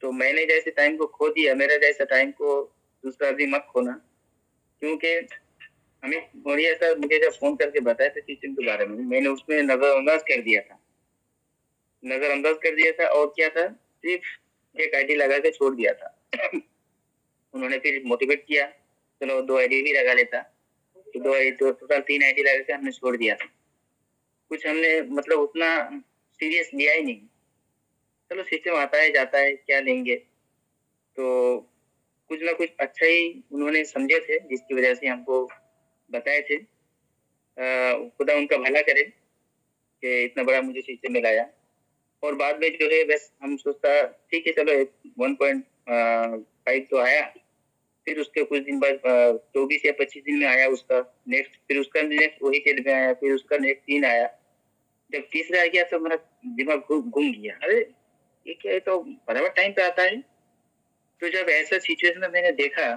तो मैंने जैसे टाइम को खो दिया, मेरा जैसा टाइम को दूसरा भी मत खोना। क्योंकि अमित मौर्या सर मुझे जब फोन करके बताया था सिस्टम के बारे में, मैंने उसमें नजरअंदाज कर दिया था और क्या था, सिर्फ एक आईडी लगा के छोड़ दिया था। उन्होंने फिर मोटिवेट किया, चलो दो आईडी भी लगा लेता, तो 2-3 आईडी लगा के हमने छोड़ दिया था। कुछ हमने मतलब उतना सीरियस लिया ही नहीं, चलो सिस्टम आता है जाता है, क्या लेंगे। तो कुछ ना कुछ अच्छा ही उन्होंने समझे थे, जिसकी वजह से हमको बताए थे। खुदा उनका भला करे कि इतना बड़ा मुझे सिस्टम मिलाया। और बाद में जो है बस हम सोचता ठीक है चलो 1.5 तो आया, फिर उसके कुछ दिन बाद 24 या 25 दिन में आया उसका नेक्स्ट, फिर उसका नेक्स्ट वही डेट में आया, फिर उसका नेक्स्ट 3 आया। जब 3रा आ गया तो मेरा दिमाग घूम गया, अरे ये क्या है, तो बराबर टाइम पे आता है। तो जब ऐसा सिचुएशन में मैंने देखा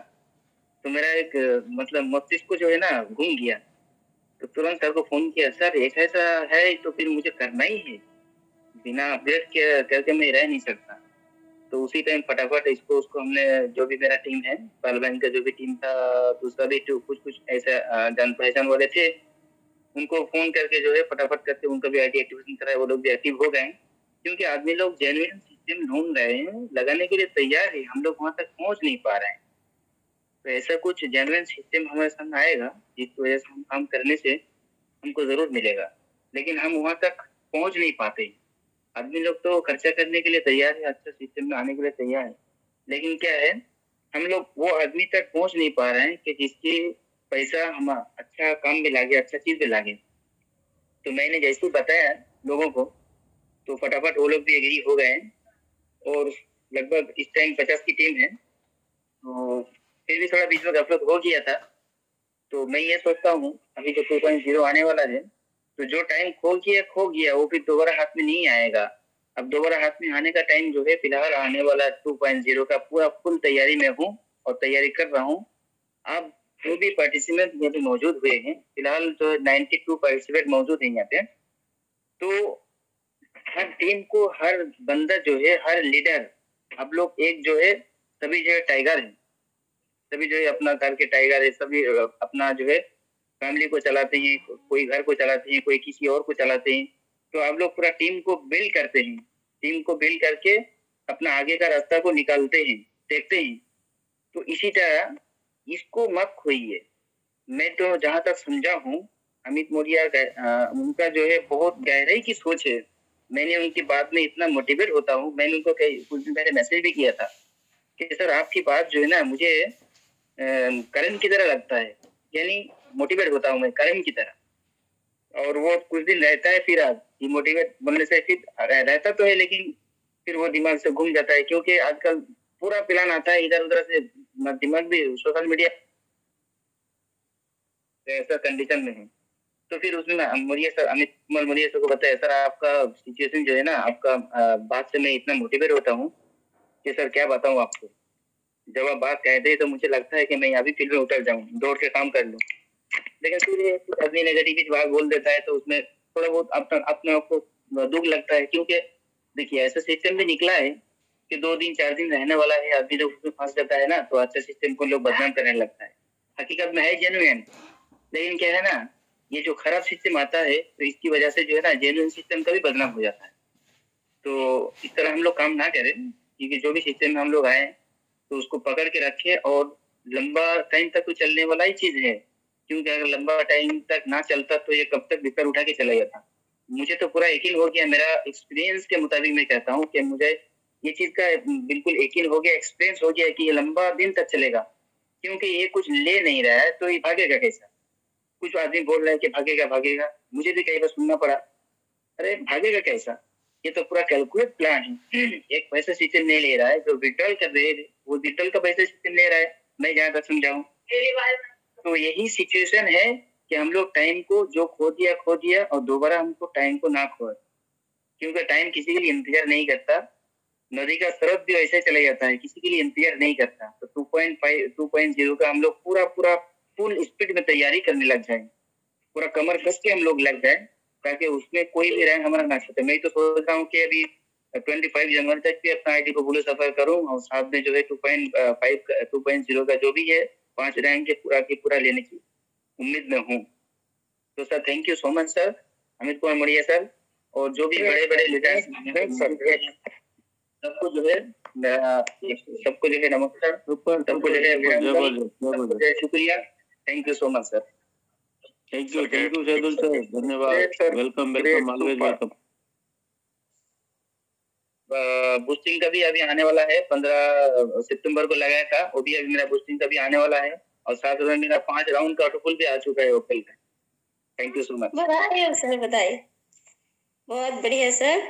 तो मेरा एक मतलब मस्तिष्क को जो है ना घूम गया। तो तुरंत सर को फोन किया, सर ऐसा ऐसा है तो फिर मुझे करना ही है, बिना अपडेट करके मैं रह नहीं सकता। तो उसी टाइम फटाफट इसको उसको हमने, जो भी मेरा टीम है तालबैन का जो भी टीम था, दूसरा भी कुछ ऐसा जान पहचान वाले थे, उनको फोन करके जो है फटाफट करके उनका भी आईडी एक्टिवेशन कराया। वो लोग भी एक्टिव हो गए, क्योंकि आदमी लोग जेन्युइन सिस्टम ढूंढ रहे हैं, लगाने के लिए तैयार है, हम लोग वहाँ तक पहुँच नहीं पा रहे हैं। तो ऐसा कुछ जेन्युइन सिस्टम हमारे सामने आएगा जिसकी वजह से हम काम करने से हमको जरूर मिलेगा, लेकिन हम वहाँ तक पहुँच नहीं पाते। आदमी लोग तो खर्चा करने के लिए तैयार है, अच्छा सिस्टम में आने के लिए तैयार है, लेकिन क्या है हम लोग वो आदमी तक पहुंच नहीं पा रहे हैं कि जिसकी पैसा हम अच्छा काम में लागे, अच्छा चीज में लागे। तो मैंने जैसे बताया लोगों को तो फटाफट वो लोग भी एग्री हो गए, और लगभग इस टाइम 50 की टीम है। तो फिर भी थोड़ा बीच में गफलत हो गया था। तो मैं ये सोचता हूँ अभी जो 2.0 आने वाला है, तो जो टाइम खो गया वो फिर दोबारा हाथ में नहीं आएगा। अब दोबारा हाथ में आने का टाइम जो है फिलहाल आने वाला 2.0 का पूरा फुल तैयारी में हूँ और तैयारी कर रहा हूँ। आप जो भी पार्टिसिपेंट यहाँ पे मौजूद हुए हैं, फिलहाल जो 92 पार्टिसिपेंट मौजूद हैं यहाँ पे, तो हर टीम को, हर बंदा जो है, हर लीडर, आप लोग एक जो है, सभी जो है टाइगर है, सभी जो है अपना घर के टाइगर है, सभी अपना जो है फैमिली को चलाते हैं, कोई घर को चलाते हैं, कोई किसी और को चलाते हैं। तो आप लोग पूरा टीम को बिल्ड करते हैं, टीम को बिल्ड करके अपना आगे का रास्ता को निकालते हैं, देखते हैं। तो इसी तरह इसको मत खोइए। मैं तो जहाँ तक समझा हूँ अमित मौर्या उनका जो है बहुत गहराई की सोच है। मैंने उनकी बात में इतना मोटिवेट होता हूँ, मैंने उनको कुछ दिन पहले मैसेज भी किया था कि सर आपकी बात जो है ना मुझे करंट की तरह लगता है, यानी मोटिवेट होता हूँ मैं करंट की तरह। और वो कुछ दिन रहता है, फिर डिमोटिवेट बनने से फिर रहता तो है लेकिन फिर वो दिमाग से घूम जाता है, क्योंकि आजकल पूरा प्लान आता है इधर उधर से, दिमाग भी सोशल मीडिया ऐसा कंडीशन में है। तो फिर उसमें मौर्य सर, अमित कुमार मौर्य सर को बताया, सर आपका सिचुएशन जो है ना, आपका बात से मैं इतना मोटिवेट होता हूँ कि सर क्या बताऊँ आपको, जब आप बात कहते हैं तो मुझे लगता है कि मैं अभी फील्ड में उतर जाऊँ, दौड़ के काम कर लूँ। लेकिन फिर आदमी नेगेटिव बात बोल देता है तो उसमें थोड़ा बहुत अपने आप को दुख लगता है, क्योंकि देखिए ऐसा सिस्टम भी निकला है कि 2 दिन 4 दिन रहने वाला है, आदमी जब उसमें फंस जाता है ना तो अच्छा सिस्टम को लोग बदनाम करने लगता है। हकीकत में है जेन्युइन, लेकिन क्या है ना, ये जो खराब सिस्टम आता है तो इसकी वजह से जो है ना जेन्युइन सिस्टम का भी बदनाम हो जाता है। तो इस तरह हम लोग काम ना करें, क्योंकि जो भी सिस्टम में हम लोग आए तो उसको पकड़ के रखें, और लंबा टाइम तक तो चलने वाला ही चीज है, क्योंकि अगर लंबा टाइम तक ना चलता तो ये कब तक बिस्तर उठा के चला जाता। मुझे तो पूरा यकीन हो गया, मेरा एक्सपीरियंस के मुताबिक मैं कहता हूँ कि मुझे ये चीज का बिल्कुल यकीन हो गया, एक्सपीरियंस हो गया कि ये लंबा दिन तक चलेगा, क्योंकि ये कुछ ले नहीं रहा है तो ये भागेगा कैसा। कुछ आदमी बोल रहे हैं कि भागेगा भागेगा, मुझे भी कई बार सुनना पड़ा, अरे भागेगा कैसा, ये तो पूरा कैलकुलेट प्लान है। एक पैसा सिस्टम नहीं ले रहा है, जो विड्रॉल कर रहे हैं वो विड्रॉल का पैसा सिस्टम ले रहा है, मैं जहाँ तक समझाऊँ। तो यही सिचुएशन है कि हम लोग टाइम को जो खो दिया और दोबारा हमको टाइम को ना खोए, क्योंकि टाइम किसी के लिए इंतजार नहीं करता। नदी का स्रोत भी ऐसे चला जाता है, किसी के लिए इंतजार नहीं करता। तो 2.0 का हम लोग पूरा फुल स्पीड में तैयारी करने लग जाए, पूरा कमर कस के हम लोग लग जाए, ताकि उसमें कोई भी रैंक हमारा ना छूटे। मैं तो सोच रहा हूँ कि अभी 25 जनवरी तक भी अपना आईडी को ब्लू सफर करूँ, और साथ में जो है 2.0 का जो भी है 5 रैंक के पूरा लेने की उम्मीद में हूँ। तो sir thank you so much sir, Amit Kumar Maurya sir, और जो भी बड़े बड़े लीडर्स सबको जो है नमस्कार, सबको जो है शुक्रिया, thank you so much sir, thank you Shahdul sir, धन्यवाद, welcome welcome always welcome. Boosting का भी अभी आने वाला है, 15 सितंबर को लगाया था, वो भी अभी मेरा बूस्टिंग का भी आने वाला है, और साथ में मेरा 5 राउंड का ऑटो पुल भी आ चुका है ओपल का। थैंक यू सो मच, बताइए सर, बताइए, बहुत बढ़िया sir.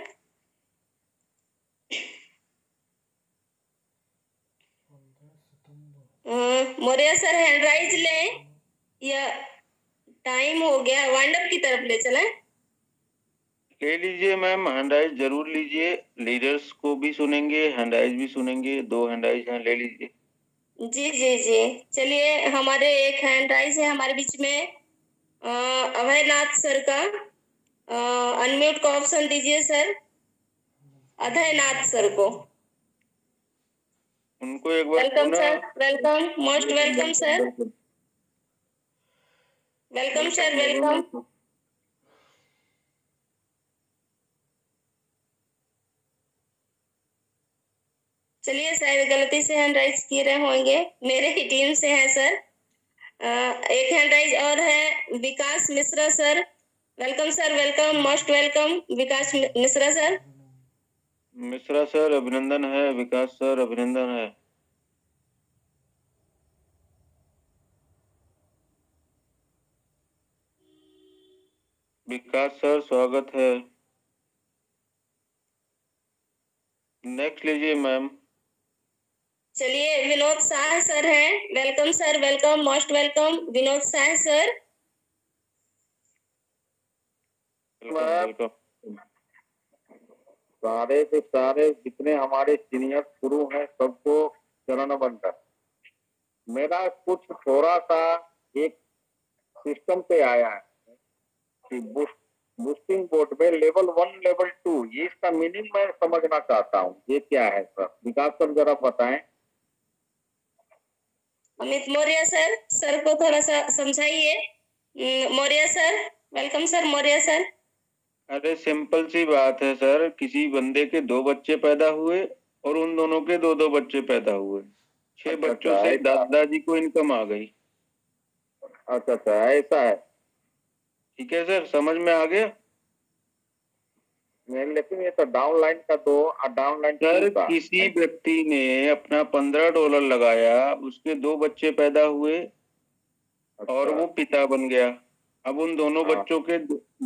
Maurya sir hand raise लें या टाइम हो गया, वाइंड अप की तरफ ले चलें? ले लीजिए मैम, हैंड राइज जरूर लीजिए, लीडर्स को भी सुनेंगे, हैंड राइज भी सुनेंगे, 2 हैंड राइज हैं, ले लीजिए। जी, चलिए हमारे एक हैंड राइज है हमारे बीच में, अभयनाथ सर का अनम्यूट का ऑप्शन दीजिए सर, अभयनाथ सर को, उनको एक बार welcome sir, welcome, most welcome sir, welcome sir, welcome. चलिए सर, गलती से हैंड राइज किए रहे होंगे, मेरे ही टीम से हैं सर। एक हैंड राइज और है Vikas Mishra sir, welcome sir, welcome, most welcome Vikas Mishra sir. Mishra sir अभिनंदन है, विकास सर अभिनंदन है। विकास सर स्वागत है। नेक्स्ट लीजिए मैम। चलिए विनोद शाह सर हैं, welcome sir, welcome, most welcome Vinod Shah sir. सारे से सारे जितने हमारे सीनियर गुरु हैं सबको चरणबद्ध। मेरा कुछ थोड़ा सा एक सिस्टम पे आया है कि बूस्टिंग बोर्ड में लेवल 1 लेवल 2, ये इसका मीनिंग मैं समझना चाहता हूँ, ये क्या है सर, विकास सर जरा बताएं। अमित मौर्या सर, सर को थोड़ा सा समझाइए। Maurya sir, welcome sir, Maurya sir. अरे सिंपल सी बात है सर, किसी बंदे के 2 बच्चे पैदा हुए और उन दोनों के 2-2 बच्चे पैदा हुए, 6 बच्चों से दादाजी को इनकम आ गई। अच्छा, ऐसा है, ठीक है सर, समझ में आ गया। नहीं, लेकिन ये तो डाउनलाइन का डाउनलाइन सर, किसी व्यक्ति ने अपना $15 लगाया, उसके 2 बच्चे पैदा हुए और वो पिता बन गया। अब उन दोनों बच्चों के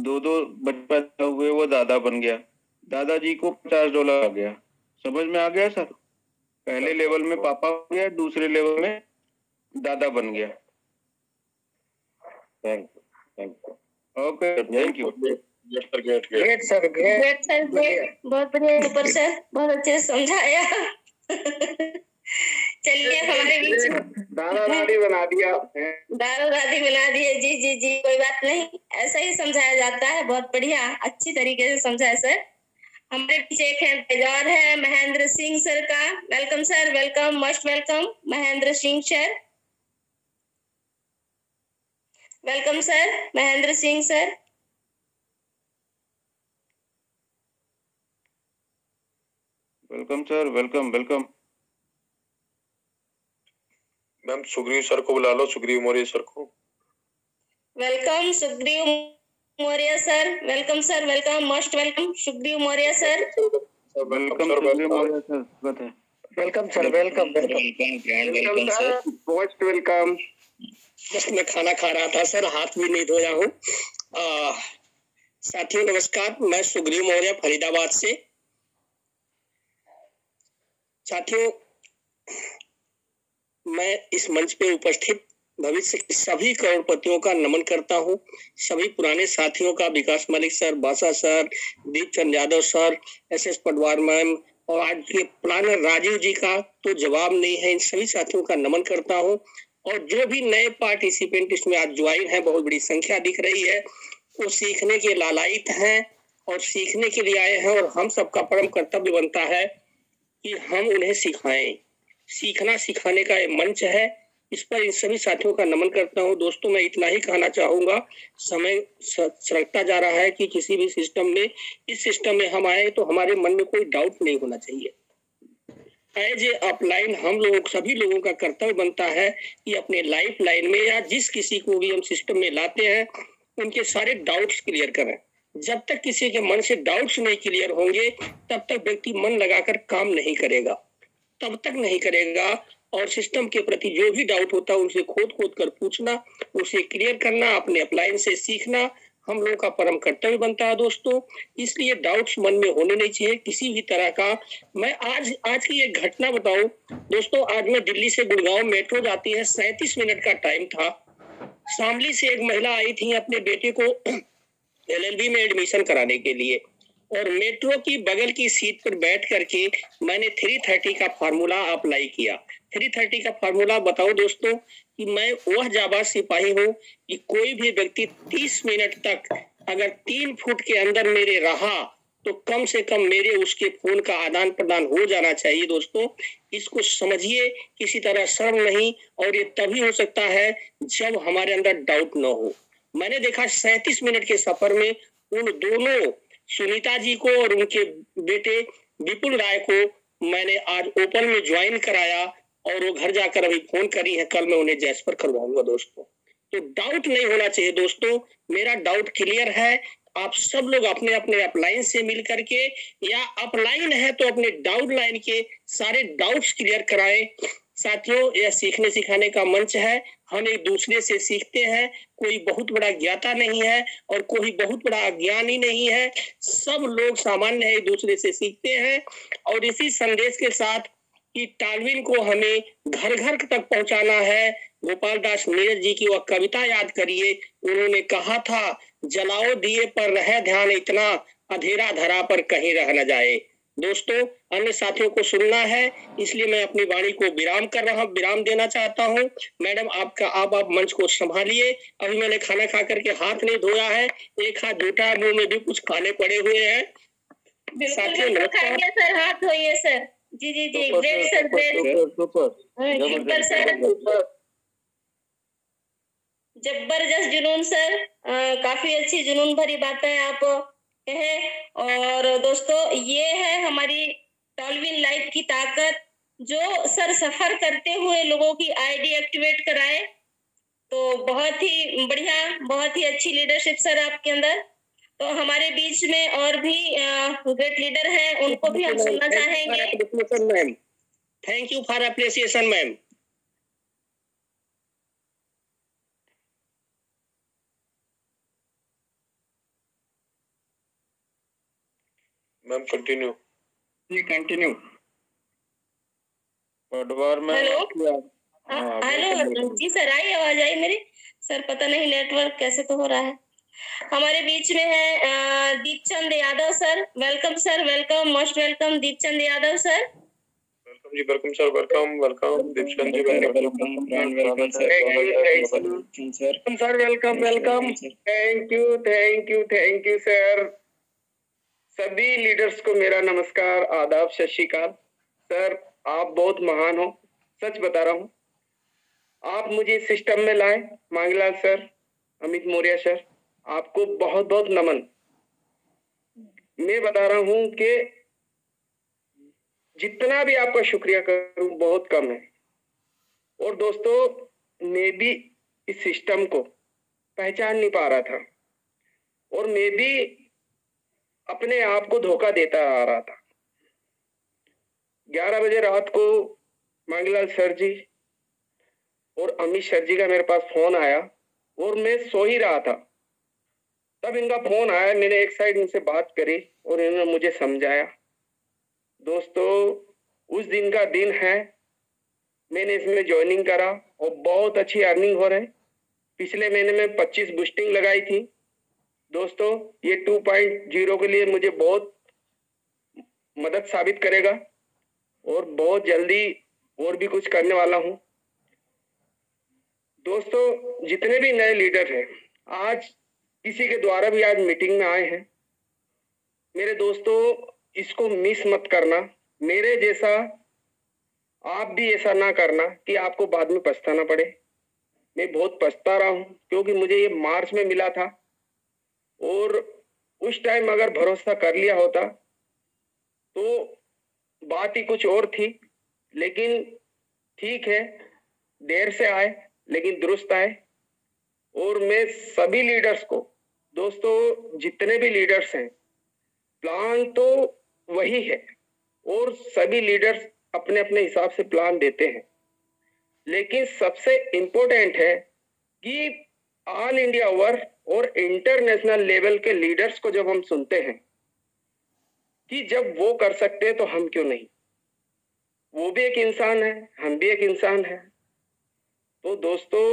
दो दो बच्चे हुए, वो दादा बन गया, दादाजी को $50 आ गया। समझ में आ गया सर? पहले लेवल में पापा हो गया, दूसरे लेवल में दादा बन गया। Okay thank you. Great sir, great sir, great, बहुत बढ़िया ऊपर सर, बहुत अच्छे से समझाया। चलिए हमारे बीच दादा दादी बना दिया आपने, दादा दादी बना दिए। जी जी जी, कोई बात नहीं, ऐसा ही समझाया जाता है। बहुत बढ़िया, अच्छी तरीके से समझाया सर। हमारे पीछे एक है बेजोर है महेंद्र सिंह सर का। Welcome sir, welcome, most welcome Mahendra Singh sir. Welcome sir Mahendra Singh sir. Welcome sir, welcome welcome. Ma'am Sugriv sir को बुला लो, सुग्रीव मौर्य सर को। Welcome Sugriv Maurya sir, welcome sir, welcome, most welcome Sugriv Maurya sir. Welcome Sugriv Maurya sir, welcome sir, welcome welcome sir, most welcome. बस मैं खाना खा रहा था सर, हाथ भी नहीं धोया हूँ। साथियों नमस्कार, मैं सुग्रीव मौर्य फरीदाबाद से। साथियों मैं इस मंच पे उपस्थित भविष्य के सभी करोड़पतियों का नमन करता हूं, सभी पुराने साथियों का, Vikas Malik sir, Basa sir, Deepchand Yadav sir, S S Padwar ma'am और आज के प्लानर राजीव जी का तो जवाब नहीं है। इन सभी साथियों का नमन करता हूं और जो भी नए पार्टिसिपेंट इसमें आज ज्वाइन है, बहुत बड़ी संख्या दिख रही है, वो सीखने के लालायित है और सीखने के लिए आए हैं और हम सबका परम कर्तव्य बनता है कि हम उन्हें सिखाएं। सीखना सिखाने का ये मंच है, इस पर इन सभी साथियों का नमन करता हूं। दोस्तों मैं इतना ही कहना चाहूंगा, समय सरकता जा रहा है कि किसी भी सिस्टम में, इस सिस्टम में हम आए तो हमारे मन में कोई डाउट नहीं होना चाहिए। एज ए अपलाइन हम लोग सभी लोगों का कर्तव्य बनता है कि अपने लाइफ लाइन में या जिस किसी को भी हम सिस्टम में लाते हैं उनके सारे डाउट्स क्लियर करें। जब तक किसी के मन से डाउट्स नहीं क्लियर होंगे तब तक व्यक्ति मन लगाकर काम नहीं करेगा, तब तक नहीं करेगा। और सिस्टम के प्रति जो भी डाउट होता है उनसे खोद खोद कर पूछना, उसे क्लियर करना, अपने अपलाइन से सीखना हम लोगों का परम कर्तव्य बनता है दोस्तों। इसलिए डाउट्स मन में होने नहीं चाहिए किसी भी तरह का। मैं आज की एक घटना बताऊं दोस्तों। आज मैं दिल्ली से गुड़गांव मेट्रो जाती है, 37 मिनट का टाइम था। शामली से एक महिला आई थी अपने बेटे को LLB में एडमिशन कराने के लिए और मेट्रो की बगल की सीट पर बैठ करके मैंने 330 का फार्मूला अप्लाई किया। 330 का फार्मूला बताओ दोस्तों कि मैं वह जाबाज सिपाही हूँ कि कोई भी व्यक्ति 30 मिनट तक अगर 3 फुट के अंदर मेरे रहा तो कम से कम मेरे उसके फोन का आदान प्रदान हो जाना चाहिए। दोस्तों इसको समझिए, किसी तरह शर्म नहीं, और ये तभी हो सकता है जब हमारे अंदर डाउट न हो। मैंने देखा 37 मिनट के सफर में उन दोनों सुनीता जी को और उनके बेटे विपुल राय को मैंने आज ओपल में ज्वाइन कराया और वो घर जाकर अभी फोन करी है, कल मैं उन्हें जैस्पर करवाऊंगा दोस्तों। तो डाउट नहीं होना चाहिए दोस्तों, मेरा डाउट क्लियर है। आप सब लोग अपने अपने अपलाइन से मिल करके, या अपलाइन है तो अपने डाउट लाइन के सारे डाउट्स क्लियर कराएं। साथियों यह सीखने सिखाने का मंच है, हम एक दूसरे से सीखते हैं, कोई बहुत बड़ा ज्ञाता नहीं है और कोई बहुत बड़ा अज्ञानी नहीं है, सब लोग सामान्य है, एक दूसरे से सीखते हैं। और इसी संदेश के साथ कि टालविन को हमें घर घर तक पहुंचाना है। गोपालदास नीरज जी की वह कविता याद करिए, उन्होंने कहा था जलाओ दिए पर रहे ध्यान इतना, अंधेरा धरा पर कहीं रह न जाए। दोस्तों अन्य साथियों को सुनना है इसलिए मैं अपनी वाणी को विराम देना चाहता हूँ। मैडम आपका आप मंच को संभालिए। अभी मैंने खाना खा करके हाथ नहीं धोया है, एक हाथ धोटा, मुंह में भी कुछ खाने पड़े हुए हैं। साथियों खाइए सर, हाथ धोइए सर। जी जी जी, ग्रेट सर, ग्रेट, जबरदस्त जुनून सर, काफी अच्छी जुनून भरी बातें आप है। और दोस्तों ये है हमारी टॉलविन लाइफ की ताकत, जो सर सफर करते हुए लोगों की आईडी एक्टिवेट कराए। तो बहुत ही बढ़िया, बहुत ही अच्छी लीडरशिप सर आपके अंदर। तो हमारे बीच में और भी ग्रेट लीडर हैं, उनको भी हम सुनना चाहेंगे। Thank you for appreciation ma'am. Ma'am continue continue. पटवार में हेलो जी सर, आई आवाज आई मेरी? सर पता नहीं नेटवर्क कैसे तो हो रहा है। हमारे बीच में है Deepchand Yadav sir. Welcome sir, welcome, most welcome Deepchand Yadav sir. Welcome जी, welcome sir, welcome welcome Deepchand ji, welcome sir, welcome welcome, thank you sir. सभी लीडर्स को मेरा नमस्कार, आदाब, शशिकांत सर। आप बहुत महान हो, सच बता रहा हूँ। आप मुझे सिस्टम में लाए मांगीलाल सर, अमित मौर्या सर, आपको बहुत बहुत नमन। मैं बता रहा हूँ कि जितना भी आपका शुक्रिया करूँ बहुत कम है। और दोस्तों, मैं भी इस सिस्टम को पहचान नहीं पा रहा था और मैं भी अपने आप को धोखा देता आ रहा था। 11 बजे रात को मांगीलाल सर जी और अमित सर जी का मेरे पास फोन आया और मैं सो ही रहा था, तब इनका फोन आया। मैंने एक साइड उनसे बात करी और इन्होंने मुझे समझाया। दोस्तों, उस दिन का दिन है, मैंने इसमें ज्वाइनिंग करा और बहुत अच्छी अर्निंग हो रही। पिछले महीने में 25 बूस्टिंग लगाई थी। दोस्तों, ये 2.0 के लिए मुझे बहुत मदद साबित करेगा और बहुत जल्दी और भी कुछ करने वाला हूँ। दोस्तों, जितने भी नए लीडर हैं आज किसी के द्वारा भी आज मीटिंग में आए हैं, मेरे दोस्तों इसको मिस मत करना। मेरे जैसा आप भी ऐसा ना करना कि आपको बाद में पछताना पड़े। मैं बहुत पछता रहा हूँ क्योंकि मुझे ये मार्च में मिला था और उस टाइम अगर भरोसा कर लिया होता तो बात ही कुछ और थी। लेकिन ठीक है, देर से आए लेकिन दुरुस्त आए। और मैं सभी लीडर्स को, दोस्तों जितने भी लीडर्स हैं, प्लान तो वही है और सभी लीडर्स अपने अपने हिसाब से प्लान देते हैं, लेकिन सबसे इम्पोर्टेंट है कि ऑल इंडिया वर्ल्ड और इंटरनेशनल लेवल के लीडर्स को जब हम सुनते हैं कि जब वो कर सकते हैं तो हम क्यों नहीं। वो भी एक इंसान है, हम भी एक इंसान है। तो दोस्तों,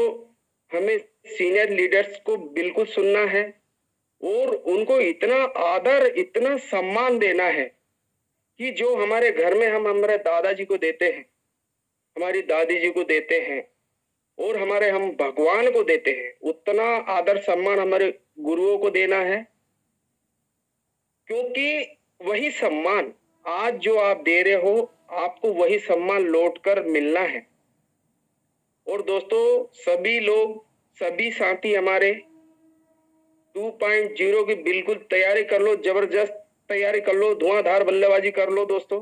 हमें सीनियर लीडर्स को बिल्कुल सुनना है और उनको इतना आदर, इतना सम्मान देना है कि जो हमारे घर में हम हमारे दादाजी को देते हैं, हमारी दादी जी को देते हैं और हमारे हम भगवान को देते हैं, उतना आदर सम्मान हमारे गुरुओं को देना है। क्योंकि वही सम्मान आज जो आप दे रहे हो, आपको वही सम्मान लौटकर मिलना है। और दोस्तों, सभी लोग, सभी साथी हमारे 2.0 की बिल्कुल तैयारी कर लो, जबरदस्त तैयारी कर लो, धुआंधार बल्लेबाजी कर लो दोस्तों,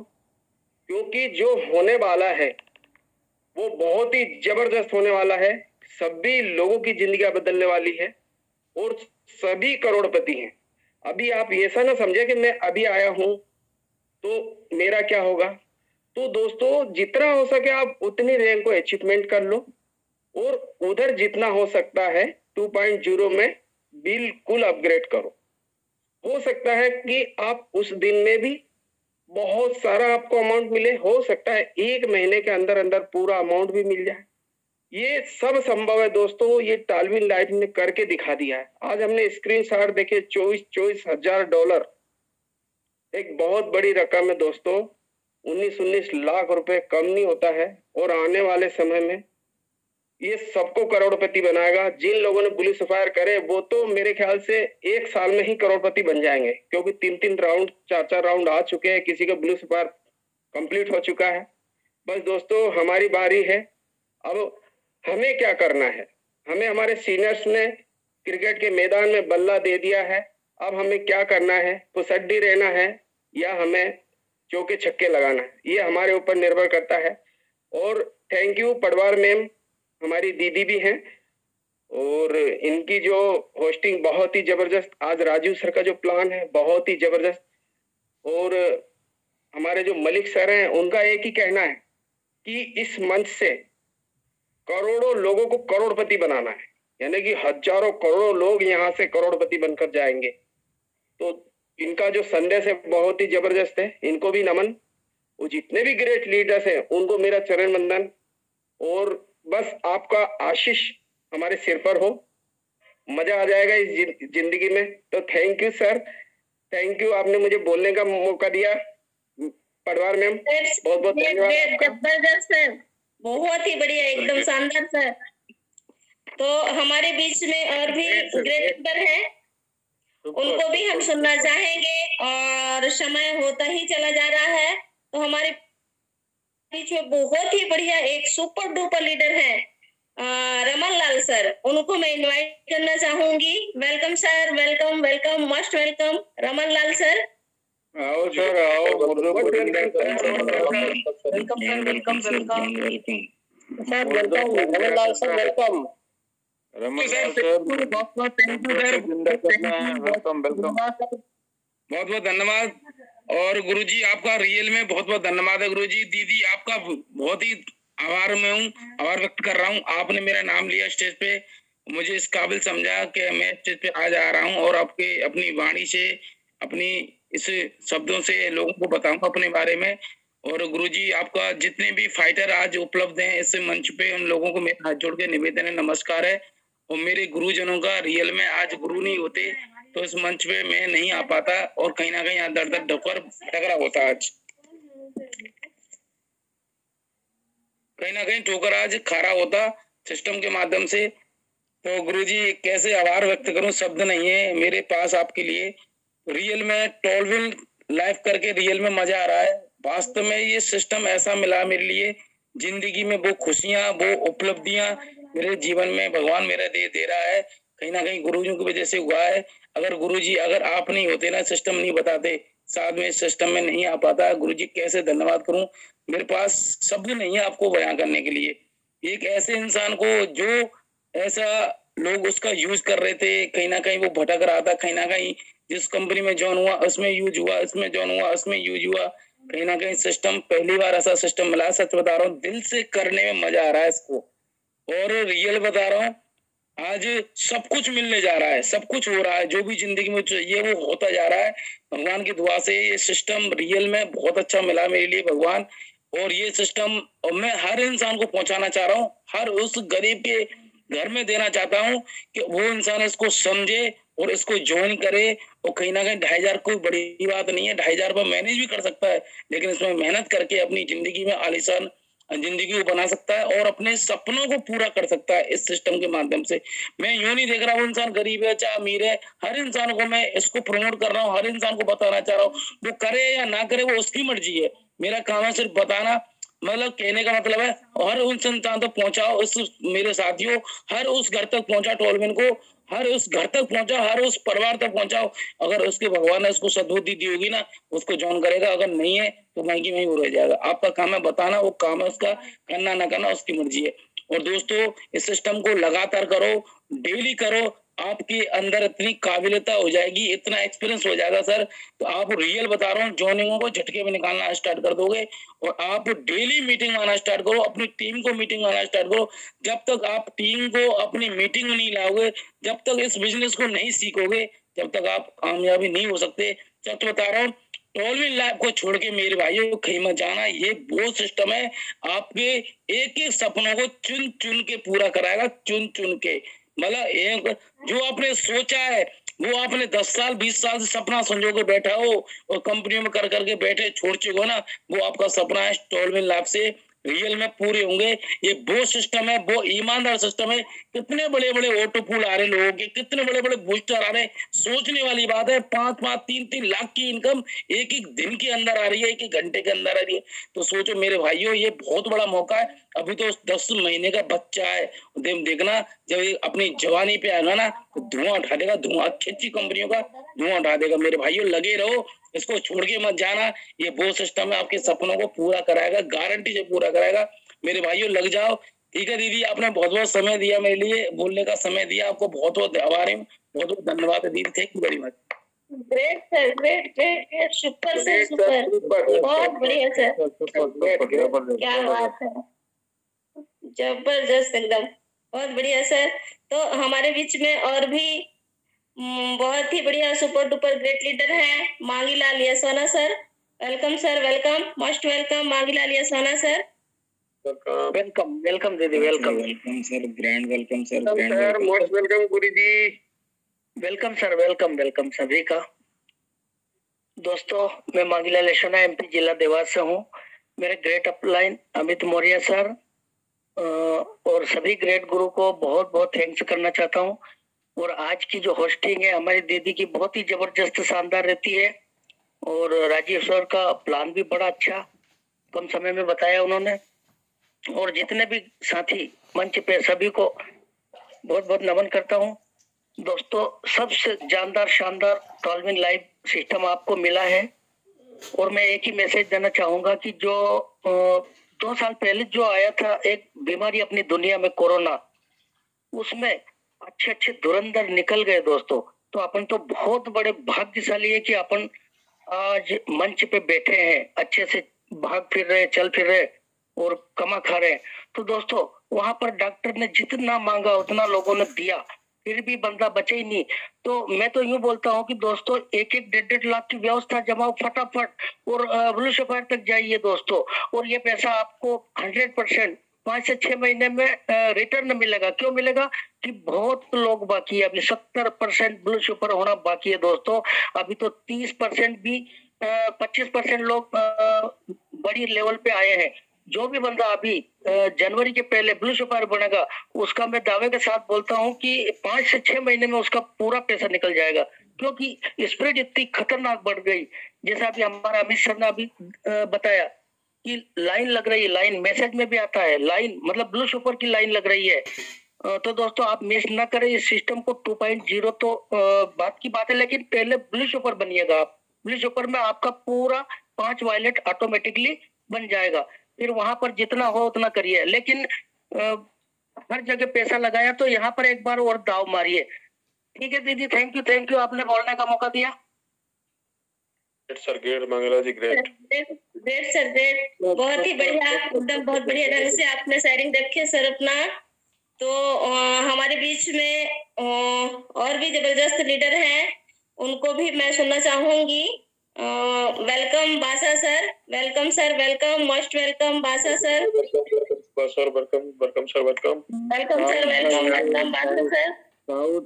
क्योंकि जो होने वाला है वो बहुत ही जबरदस्त होने वाला है। सभी लोगों की जिंदगी बदलने वाली है और सभी करोड़पति हैं। अभी आप ऐसा ना समझे कि मैं अभी आया हूं तो मेरा क्या होगा। तो दोस्तों, जितना हो सके आप उतनी रैंक को अचीवमेंट कर लो और उधर जितना हो सकता है 2.0 में बिल्कुल अपग्रेड करो। हो सकता है कि आप उस दिन में भी बहुत सारा आपको अमाउंट मिले, हो सकता है एक महीने के अंदर अंदर पूरा अमाउंट भी मिल जाए। ये सब संभव है दोस्तों, ये टालविन लाइफ ने करके दिखा दिया है। आज हमने स्क्रीनशॉट देखे, 24,000 डॉलर एक बहुत बड़ी रकम है दोस्तों। 19-19 लाख रुपए कम नहीं होता है और आने वाले समय में ये सबको करोड़पति बनाएगा। जिन लोगों ने ब्लू सफायर करे वो तो मेरे ख्याल से एक साल में ही करोड़पति बन जाएंगे, क्योंकि 3-3 राउंड 4-4 राउंड आ चुके हैं, किसी का ब्लू सफायर कंप्लीट हो चुका है। बस दोस्तों, हमारी बारी है। अब हमें क्या करना है? हमें हमारे सीनियर्स ने क्रिकेट के मैदान में बल्ला दे दिया है, अब हमें क्या करना है? पुसड्डी रहना है या हमें चौके छक्के लगाना है, ये हमारे ऊपर निर्भर करता है। और थैंक यू पटवार मैम, हमारी दीदी भी हैं और इनकी जो होस्टिंग बहुत ही जबरदस्त। आज राजीव सर का जो प्लान है बहुत ही जबरदस्त। और हमारे जो मलिक सर हैं, उनका एक ही कहना है कि इस मंच से करोड़ों लोगों को करोड़पति बनाना है, यानी कि हजारों करोड़ों लोग यहाँ से करोड़पति बनकर जाएंगे। तो इनका जो संदेश है बहुत ही जबरदस्त है, इनको भी नमन, वो जितने भी ग्रेट लीडर्स हैं उनको मेरा चरण वंदन, और बस आपका आशीष हमारे सिर पर हो, मजा आ जाएगा इस जिंदगी में। तो thank you sir, thank you, आपने मुझे बोलने का मौका दिया। पटवार मैम बहुत बहुत धन्यवाद, जबरदस्त सर, बहुत ही बढ़िया, एकदम शानदार सर। तो हमारे बीच में और भी ग्रेट लीडर हैं, उनको भी हम सुनना चाहेंगे, और समय होता ही चला जा रहा है। तो हमारे बीच में बहुत ही बढ़िया एक सुपर डुपर लीडर है रमन लाल सर, उनको मैं इनवाइट करना चाहूंगी। Welcome sir, welcome welcome, most welcome Raman Lal sir. आओ सर आओ, welcome sir, welcome Raman Lal sir, welcome Raman sir, बहुत बहुत thank you sir, welcome welcome, बहुत बहुत धन्यवाद। और गुरुजी आपका रियल में बहुत बहुत धन्यवाद है। गुरुजी दीदी आपका बहुत ही आभार में हूँ, आभार व्यक्त कर रहा हूँ। आपने मेरा नाम लिया स्टेज पे, मुझे इस काबिल समझा कि मैं स्टेज पे आज आ रहा हूँ और आपके अपनी वाणी से, अपनी इस शब्दों से लोगों को बताऊंगा अपने बारे में। और गुरुजी आपका जितने भी फाइटर आज उपलब्ध हैं इस मंच पे, उन लोगों को मेरा हाथ जोड़ के निवेदन है, नमस्कार है। और मेरे गुरुजनों का रियल में आज गुरु नहीं होते तो इस मंच पे मैं नहीं आ पाता, और कहीं ना कहीं दर दर ढकर टकरा होता आज, कहीं ना कहीं ठोकर आज खारा होता सिस्टम के माध्यम से। तो गुरुजी कैसे आभार व्यक्त करूं, शब्द नहीं है मेरे पास आपके लिए। रियल में टॉलविन लाइफ करके रियल में मजा आ रहा है, वास्तव में ये सिस्टम ऐसा मिला मेरे लिए, जिंदगी में वो खुशियां, वो उपलब्धियां मेरे जीवन में भगवान मेरा दे रहा है, कहीं ना कहीं गुरुजी की वजह से हुआ है। अगर गुरुजी अगर आप नहीं होते ना, सिस्टम नहीं बताते, साथ में इस सिस्टम में नहीं आ पाता। गुरुजी कैसे धन्यवाद करूं, मेरे पास शब्द नहीं है आपको बयां करने के लिए। एक ऐसे इंसान को जो ऐसा लोग उसका यूज कर रहे थे, कहीं ना कहीं वो भटक रहा था, कहीं ना कहीं जिस कंपनी में जॉइन हुआ उसमें यूज हुआ, इसमें जॉइन हुआ उसमें यूज हुआ, कहीं ना कहीं सिस्टम पहली बार ऐसा सिस्टम मिला। सच बता रहा हूँ, दिल से करने में मजा आ रहा है इसको, और रियल बता रहा हूँ आज सब कुछ मिलने जा रहा है, सब कुछ हो रहा है, जो भी जिंदगी में चाहिए वो होता जा रहा है। भगवान की दुआ से ये सिस्टम रियल में बहुत अच्छा मिला मेरे लिए भगवान, और ये सिस्टम और मैं हर इंसान को पहुंचाना चाह रहा हूँ, हर उस गरीब के घर में देना चाहता हूँ कि वो इंसान इसको समझे और इसको ज्वाइन करे। और कहीं ना कहीं 2,500 कोई बड़ी बात नहीं है, 2,500 रुपये मैनेज भी कर सकता है, लेकिन इसमें मेहनत करके अपनी जिंदगी में आलीशान जिंदगी को बना सकता है और अपने सपनों को पूरा कर सकता है इस सिस्टम के माध्यम से। मैं यूं नहीं देख रहा वो इंसान गरीब है चाहे अमीर है, हर इंसान को मैं इसको प्रमोट कर रहा हूँ, हर इंसान को बताना चाह रहा हूँ, वो करे या ना करे वो उसकी मर्जी है। मेरा काम है सिर्फ बताना, मतलब कहने का मतलब है, हर उस इंसान तक पहुंचाओ, उस मेरे साथियों हर उस घर तक पहुंचा टॉलविन को, हर उस घर तक पहुंचा, हर उस परिवार तक पहुंचाओ। अगर उसके भगवान ने उसको सद्बुद्धि दी होगी ना, उसको ज्वाइन करेगा, अगर नहीं है तो वहीं की वहीं वो रह जाएगा। आपका काम है बताना, वो काम है उसका, करना ना करना उसकी मर्जी है। और दोस्तों इस सिस्टम को लगातार करो, डेली करो, आपके अंदर इतनी काबिलियत हो जाएगी, इतना एक्सपीरियंस हो जाएगा सर। तो आप रियल बता रहा हूँ जॉइनिंगों को झटके में निकालना स्टार्ट कर दोगे, और आप डेली मीटिंग आना स्टार्ट करो, अपनी टीम को मीटिंग आना स्टार्ट करो। जब तक आप टीम को अपनी मीटिंग में नहीं लाओगे, जब तक इस बिजनेस को नहीं सीखोगे, जब तक आप कामयाबी नहीं हो सकते। सच बता रहा हूँ, टॉलविन लाइफ को छोड़ के मेरे भाइयों कहीं मत जाना, ये वो सिस्टम है आपके एक एक सपनों को चुन चुन के पूरा कराएगा, चुन चुन के। मतलब जो आपने सोचा है वो आपने 10 साल 20 साल से सपना संजो के बैठा हो और कंपनियों में कर करके बैठे छोड़ चुके हो ना, वो आपका सपना है टॉलविन लाइफ से रियल में पूरे होंगे। ये वो सिस्टम है, वो ईमानदार सिस्टम है। कितने बड़े बड़े ऑटो पूल आ रहे लोगों के, कितने बड़े बड़े बूस्टर आ रहे, सोचने वाली बात है। 5-5, 3-3 लाख की इनकम एक एक दिन के अंदर आ रही है, एक एक घंटे के अंदर आ रही है। तो सोचो मेरे भाइयों, ये बहुत बड़ा मौका है। अभी तो 10 महीने का बच्चा है, देखना जब ये अपनी जवानी पे आएगा ना तो धुआं उठा देगा, धुआं अच्छी अच्छी कंपनियों का धुआं उठा देगा। मेरे भाइयों लगे रहो, इसको छोड़ के मत जाना। ये वो सिस्टम है आपके सपनों को पूरा कराएगा, गारंटी से पूरा कराएगा। मेरे भाइयों लग जाओ, ठीक है। दीदी आपने बहुत बहुत समय दिया मेरे लिए, बोलने का समय दिया, आपको बहुत बहुत आभार है, बहुत बहुत धन्यवाद है दीदी, thank you very much. Great sir, great great great, super sir, super, बहुत बढ़िया सर, क्या बात है, जबरदस्त एकदम, बहुत बढ़िया सर। तो हमारे बीच में और भी बहुत ही बढ़िया सुपर डुपर ग्रेट लीडर है Mangilal Yashna sir. Welcome sir, welcome, most welcome Mangilal Yashna sir. Welcome welcome दीदी, welcome welcome sir, grand welcome sir, grand sir, most welcome guru ji, welcome sir, welcome welcome सभी का। दोस्तों मैं मांगीलाल यशना एमपी जिला देवास से हूँ। मेरे great upline Amit Maurya sir और सभी ग्रेट गुरु को बहुत बहुत थैंक्स करना चाहता हूँ। और आज की जो होस्टिंग है हमारी दीदी की बहुत ही जबरदस्त शानदार रहती है और राजीव सर का प्लान भी बड़ा अच्छा कम समय में बताया उन्होंने। और जितने भी साथी मंच पे सभी को बहुत बहुत नमन करता हूँ। दोस्तों सबसे जानदार शानदार टॉलविन लाइव सिस्टम आपको मिला है और मैं एक ही मैसेज देना चाहूंगा कि जो 2 साल पहले जो आया था एक बीमारी अपनी दुनिया में कोरोना, उसमें अच्छे अच्छे धुरंधर निकल गए दोस्तों। तो अपन तो बहुत बड़े भाग्यशाली है कि अपन आज मंच पे बैठे हैं, अच्छे से भाग फिर रहे, चल फिर रहे और कमा खा रहे। तो दोस्तों वहां पर डॉक्टर ने जितना मांगा उतना लोगों ने दिया, फिर भी बंदा बचे ही नहीं। तो मैं तो यूं बोलता हूं कि दोस्तों 1-1, 1.5 लाख की व्यवस्था जमाओ फटाफट और ब्लू सफायर तक जाइए दोस्तों। और ये पैसा आपको 100% 5 से 6 महीने में रिटर्न मिलेगा। क्यों मिलेगा कि बहुत लोग बाकी है, अभी 70% ब्लू सुपर होना बाकी है दोस्तों। अभी तो 30% भी 25% लोग बड़ी लेवल पे आए हैं। जो भी बंदा अभी जनवरी के पहले ब्लू सुपर बनेगा उसका मैं दावे के साथ बोलता हूं कि 5 से 6 महीने में उसका पूरा पैसा निकल जाएगा, क्योंकि स्प्रेड इतनी खतरनाक बढ़ गई। जैसा अभी हमारा अमित सर ने अभी बताया कि लाइन लग रही है, लाइन मैसेज में भी आता है, लाइन मतलब ब्लू सुपर की लाइन लग रही है। तो दोस्तों आप मिस ना करें इस सिस्टम को। 2.0 तो बात की बात है, लेकिन पहले ब्लू सुपर बनिएगा आप। ब्लू सुपर में आपका पूरा 5 वायलेट ऑटोमेटिकली बन जाएगा, फिर वहां पर जितना हो उतना करिए। लेकिन हर जगह पैसा लगाया तो यहाँ पर एक बार और दाव मारिए। ठीक है दीदी, थैंक यू आपने बोलने का मौका दिया। ग्रेट सर, बहुत ही बढ़िया, एकदम बहुत बढ़िया ढंग से आपने शेयरिंग रखी है सर अपना। तो हमारे बीच में और भी जबरदस्त लीडर हैं, उनको भी मैं सुनना चाहूंगी। Welcome Basa sir, welcome sir, welcome, most welcome Basa sir, welcome sir.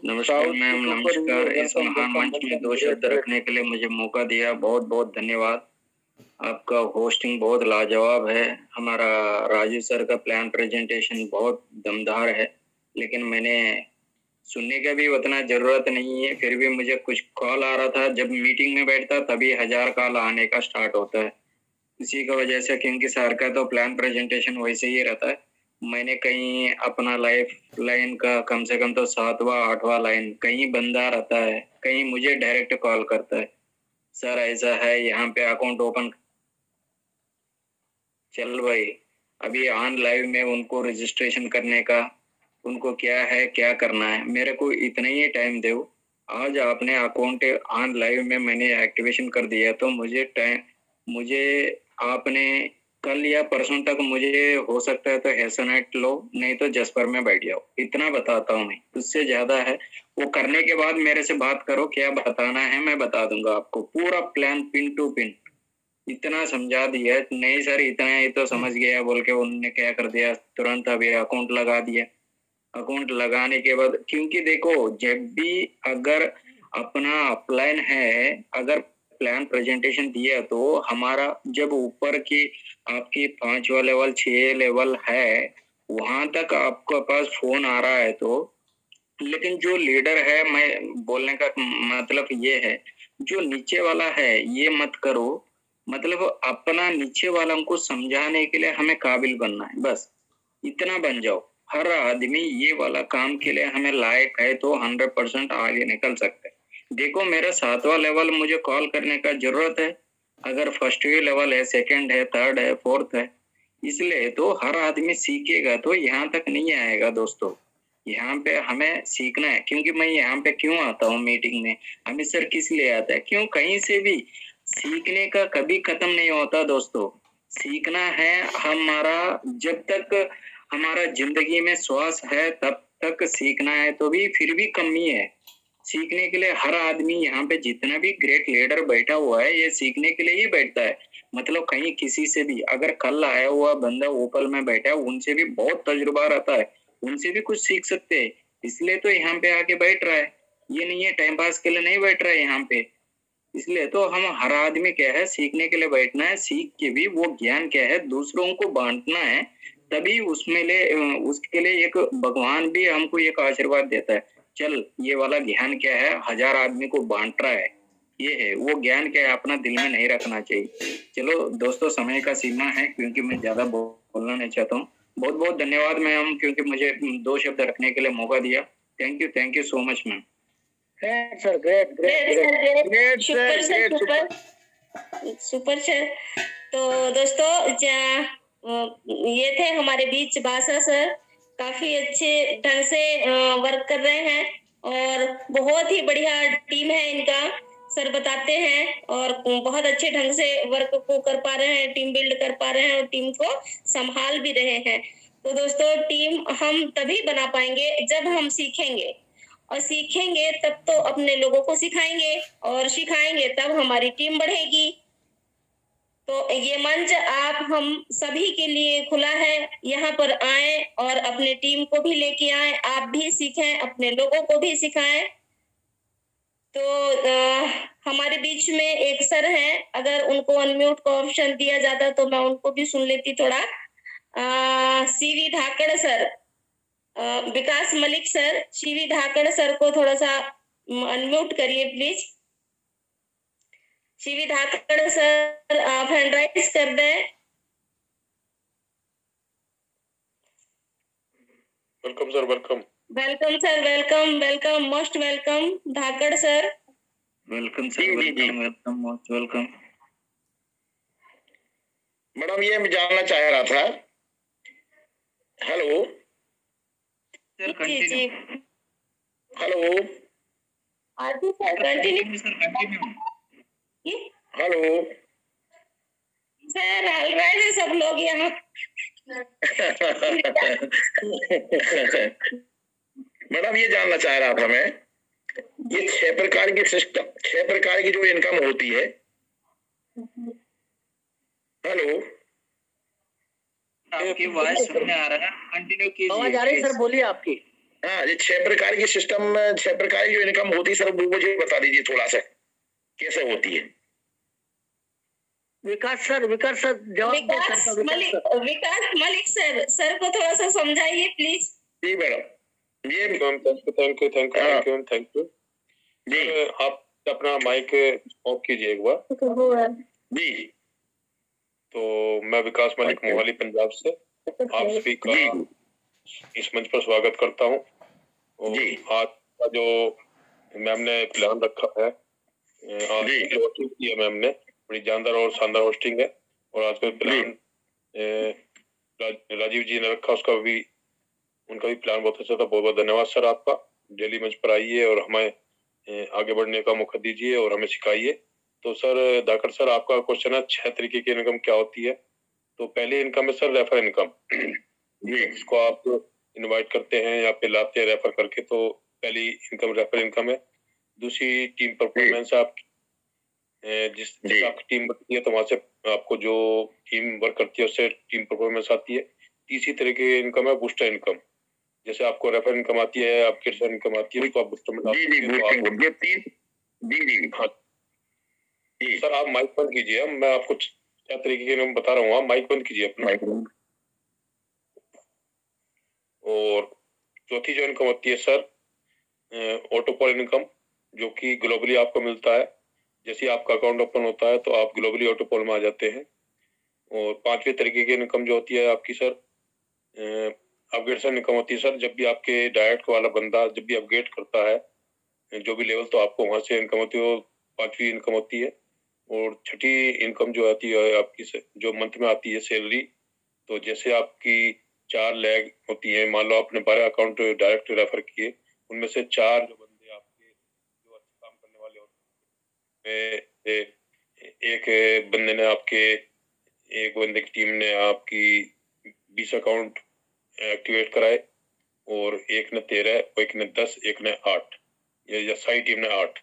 नमस्कार मैम, नमस्कार इस महान मंच में दो शब्द रखने के लिए मुझे मौका दिया, बहुत बहुत धन्यवाद। आपका होस्टिंग बहुत लाजवाब है। हमारा राजीव सर का प्लान प्रेजेंटेशन बहुत दमदार है, लेकिन मैंने सुनने का भी उतना जरूरत नहीं है, फिर भी मुझे कुछ कॉल आ रहा था। जब मीटिंग में बैठता तभी 1000 कॉल आने का स्टार्ट होता है, इसी की वजह से, क्योंकि सर का तो प्लान प्रेजेंटेशन वैसे ही रहता है। मैंने कहीं अपना लाइफ लाइन का कम से कम तो 7वां 8वां लाइन कहीं बंदा रहता है, कहीं मुझे डायरेक्ट कॉल करता है, सर ऐसा है यहाँ पे अकाउंट ओपन चल भाई। अभी ऑन लाइव में उनको रजिस्ट्रेशन करने का, उनको क्या है क्या करना है, मेरे को इतना ही टाइम दो। आज आपने अकाउंट ऑन लाइव में मैंने एक्टिवेशन कर दिया, तो मुझे टाइम, मुझे आपने कल या परसों तक मुझे हो सकता है तो हेसनेट लो, नहीं तो जस्पर में बैठ जाओ, इतना बताता हूँ मैं, उससे ज्यादा है। वो करने के बाद मेरे से बात करो, क्या बताना है मैं बता दूंगा आपको, पूरा प्लान पिन टू पिन इतना समझा दिया। नहीं सर इतना ही तो समझ गया बोल के उन्होंने क्या कर दिया, तुरंत अभी अकाउंट लगा दिया। अकाउंट लगाने के बाद, क्योंकि देखो जब भी अगर अपना अपलाइन है, अगर प्लान प्रेजेंटेशन दिया तो हमारा जब ऊपर की आपकी 5वां लेवल 6 लेवल है वहां तक आपके पास फोन आ रहा है तो। लेकिन जो लीडर है, मैं बोलने का मतलब ये है, जो नीचे वाला है ये मत करो, मतलब अपना नीचे वालों को समझाने के लिए हमें काबिल बनना है, बस इतना बन जाओ। हर आदमी ये वाला काम के लिए हमें लायक है तो 100% आगे निकल सकते हैं। देखो मेरा 7वां लेवल मुझे कॉल करने का जरूरत है, अगर 1st लेवल है, 2nd है, 3rd है, 4th है, इसलिए तो हर आदमी सीखेगा तो यहाँ तक नहीं आएगा दोस्तों। यहाँ पे हमें सीखना है, क्योंकि मैं यहाँ पे क्यों आता हूँ मीटिंग में, अमित सर किस लिए आता है, क्यों, कहीं से भी सीखने का कभी खत्म नहीं होता दोस्तों। सीखना है हमारा, जब तक हमारा जिंदगी में श्वास है तब तक सीखना है, तो भी फिर भी कमी है। सीखने के लिए हर आदमी यहाँ पे जितना भी ग्रेट लीडर बैठा हुआ है ये सीखने के लिए ही बैठता है। मतलब कहीं किसी से भी अगर कल आया हुआ बंदा ओपल में बैठा है उनसे भी बहुत तजुर्बा रहता है, उनसे भी कुछ सीख सकते हैं, इसलिए तो यहाँ पे आके बैठ रहा है। ये नहीं है टाइम पास के लिए नहीं बैठ रहा है यहाँ पे। इसलिए तो हम हर आदमी क्या है सीखने के लिए बैठना है, सीख के भी वो ज्ञान क्या है दूसरों को बांटना है, तभी उसमें ले उसके लिए एक भगवान भी हमको एक आशीर्वाद देता है, चल ये वाला ज्ञान क्या है हजार आदमी को बांट रहा है, ये है वो ज्ञान क्या है अपना दिल में नहीं रखना चाहिए। चलो दोस्तों समय का सीमा है क्योंकि मैं ज्यादा बोलना नहीं चाहता हूँ। बहुत बहुत धन्यवाद मैम क्योंकि मुझे दो शब्द रखने के लिए मौका दिया। Thank you so much ma'am. Great sir, great great great sir, super super sir. तो दोस्तों ये थे हमारे बीच बादशाह सर, काफी अच्छे ढंग से वर्क कर रहे हैं और बहुत ही बढ़िया टीम है इनका, सर बताते हैं और बहुत अच्छे ढंग से वर्क को कर पा रहे हैं, टीम बिल्ड कर पा रहे हैं और टीम को संभाल भी रहे हैं। तो दोस्तों टीम हम तभी बना पाएंगे जब हम सीखेंगे, और सीखेंगे तब तो अपने लोगों को सिखाएंगे और सिखाएंगे तब हमारी टीम बढ़ेगी। तो ये मंच आप हम सभी के लिए खुला है, यहाँ पर आए और अपने टीम को भी लेके आए, आप भी सीखें अपने लोगों को भी सिखाएं। तो हमारे बीच में एक सर हैं, अगर उनको अनम्यूट का ऑप्शन दिया जाता तो मैं उनको भी सुन लेती थोड़ा। C.V. Dhakad sir, Vikas Malik sir, C.V. Dhakad sir को थोड़ा सा अनम्यूट करिए प्लीज। C.V. धाकड़ सर आप हैंड राइज कर दें। Welcome sir, welcome welcome sir, welcome welcome most welcome Dhakad sir. Welcome sir, welcome welcome most welcome. Madam ये मैं जानना चाह रहा था, hello sir continue, hello Aarti sir continue, hello sir all right है सब लोग यहाँ। मैडम ये जानना चाह रहा था मैं, ये 6 प्रकार की सिस्टम, 6 प्रकार की जो इनकम होती है, हेलो आपकी आवाज सुनने आ रहा है, कंटिन्यू कीजिए, आवाज आ रही सर, बोलिए आपकी। हाँ ये 6 प्रकार की सिस्टम, 6 प्रकार की जो इनकम होती है सर वो मुझे बता दीजिए थोड़ा सा कैसे होती है। विकास सर जवाब, विकास मलिक सर को थोड़ा सा समझाइए प्लीज। जी मैडम, थैंक यू जी। आप अपना माइक ऑफ कीजिए एक बार जी। तो मैं विकास मलिक मोहाली पंजाब से आप सभी का इस मंच पर स्वागत करता हूँ। आज का जो मैम ने प्लान रखा है, आज की होस्टिंग की है मैम ने, बड़ी जानदार और शानदार होस्टिंग है। और आज का प्लान राजीव जी ने रखा, उसका भी उनका भी प्लान बहुत अच्छा था। बहुत बहुत धन्यवाद सर आपका, डेली मंच पर आइए और हमें आगे बढ़ने का मौका दीजिए और हमें सिखाइए। तो सर धाकड़ सर आपका क्वेश्चन है 6 तरीके की इनकम क्या होती है। तो पहली इनकम है सर रेफर इनकम, इसको आप इनवाइट करते हैं या फिर लाते हैं रेफर करके, तो पहली इनकम रेफर इनकम है। दूसरी टीम परफॉर्मेंस, आप जिस आपकी टीम बनती है तो वहाँ से आपको जो टीम वर्क करती है उससे टीम परफॉर्मेंस आती है। तीसरी तरह की इनकम है बूस्टर इनकम, जैसे आपको रेफर इनकम आती है, आपके इनकम आती है, आप सर आप माइक बंद कीजिए, मैं आपको 4 तरीके के नाम बता रहा हूँ, आप माइक बंद कीजिए अपना। और चौथी जो इनकम होती है सर ऑटो पोल इनकम, जो कि ग्लोबली आपको मिलता है, जैसे आपका अकाउंट ओपन होता है तो आप ग्लोबली ऑटो पोल में आ जाते हैं। और 5वें तरीके की इनकम जो होती है आपकी सर अपग्रेडेशन इनकम होती है सर, जब भी आपके डायरेक्ट वाला बंदा जब भी अपग्रेड करता है जो भी लेवल, तो आपको वहाँ से इनकम होती है, वो 5वीं इनकम होती है। और 6ठी इनकम जो आती है आपकी जो मंथ में आती है सैलरी, तो जैसे आपकी 4 लेग होती है, मान लो आपने 12 अकाउंट डायरेक्ट रेफर किए, उनमें से 4 जो बंदे आपके जो अच्छे काम करने वाले होते हैं, एक बंदे की टीम ने आपकी 20 अकाउंट एक्टिवेट कराए, और एक ने 13, एक ने 10, एक ने 8, या साई टीम ने 8।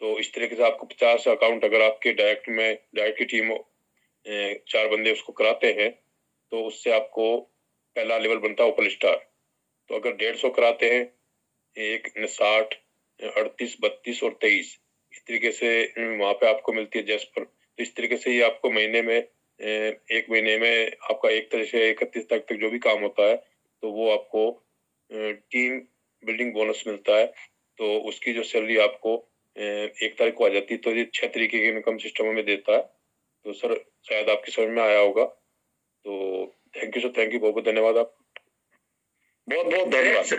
तो इस तरीके से आपको 50 अकाउंट अगर आपके डायरेक्ट की टीम 4 बंदे उसको कराते हैं तो उससे आपको पहला लेवल बनता है ओपल स्टार। तो अगर 150 कराते हैं 1, 59, 38, 32 और 23 इस तरीके से वहाँ पे आपको मिलती है जैस्पर। तो इस तरीके से ये आपको एक महीने में आपका 1 तरह से 31 तक जो भी काम होता है तो वो आपको टीम बिल्डिंग बोनस मिलता है। तो उसकी जो सैलरी आपको 1 तारीख को आ जाती है। तो ये 6 तरीके के इनकम सिस्टम में देता है। तो सर शायद आपकी समझ में आया होगा। तो thank you sir, thank you, बहुत बहुत धन्यवाद आप, बहुत बहुत धन्यवाद। मैम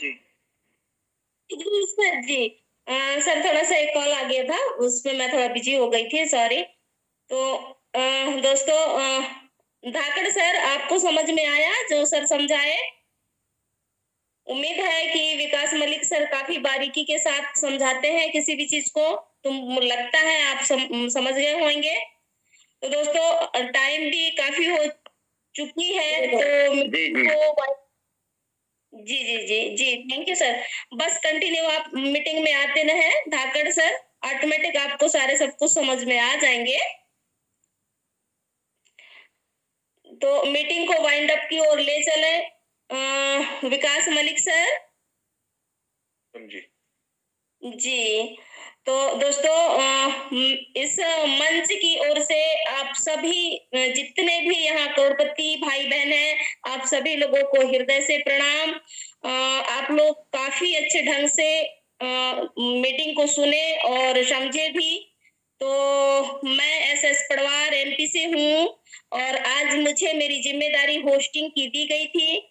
जी सर जी सर थोड़ा सा एक कॉल आ गया था उसमें मैं थोड़ा बिजी हो गई थी, सॉरी। तो दोस्तों धाकड़ सर आपको समझ में आया जो सर समझाए? उम्मीद है कि विकास मलिक सर काफी बारीकी के साथ समझाते हैं किसी भी चीज को, तो लगता है आप समझ गए होंगे। तो दोस्तों टाइम भी काफी हो चुकी है तो जी, थैंक यू सर। बस कंटिन्यू आप मीटिंग में आते रहे धाकड़ सर, ऑटोमेटिक आपको सारे सब कुछ समझ में आ जाएंगे। तो मीटिंग को वाइंड अप की ओर ले चले विकास मलिक सर जी। जी तो दोस्तों इस मंच की ओर से आप सभी जितने भी यहाँ करोड़पति भाई बहन हैं आप सभी लोगों को हृदय से प्रणाम। आप लोग काफी अच्छे ढंग से मीटिंग को सुने और समझे भी। तो मैं एसएस पडवार एमपी से हूँ और आज मुझे मेरी जिम्मेदारी होस्टिंग की दी गई थी।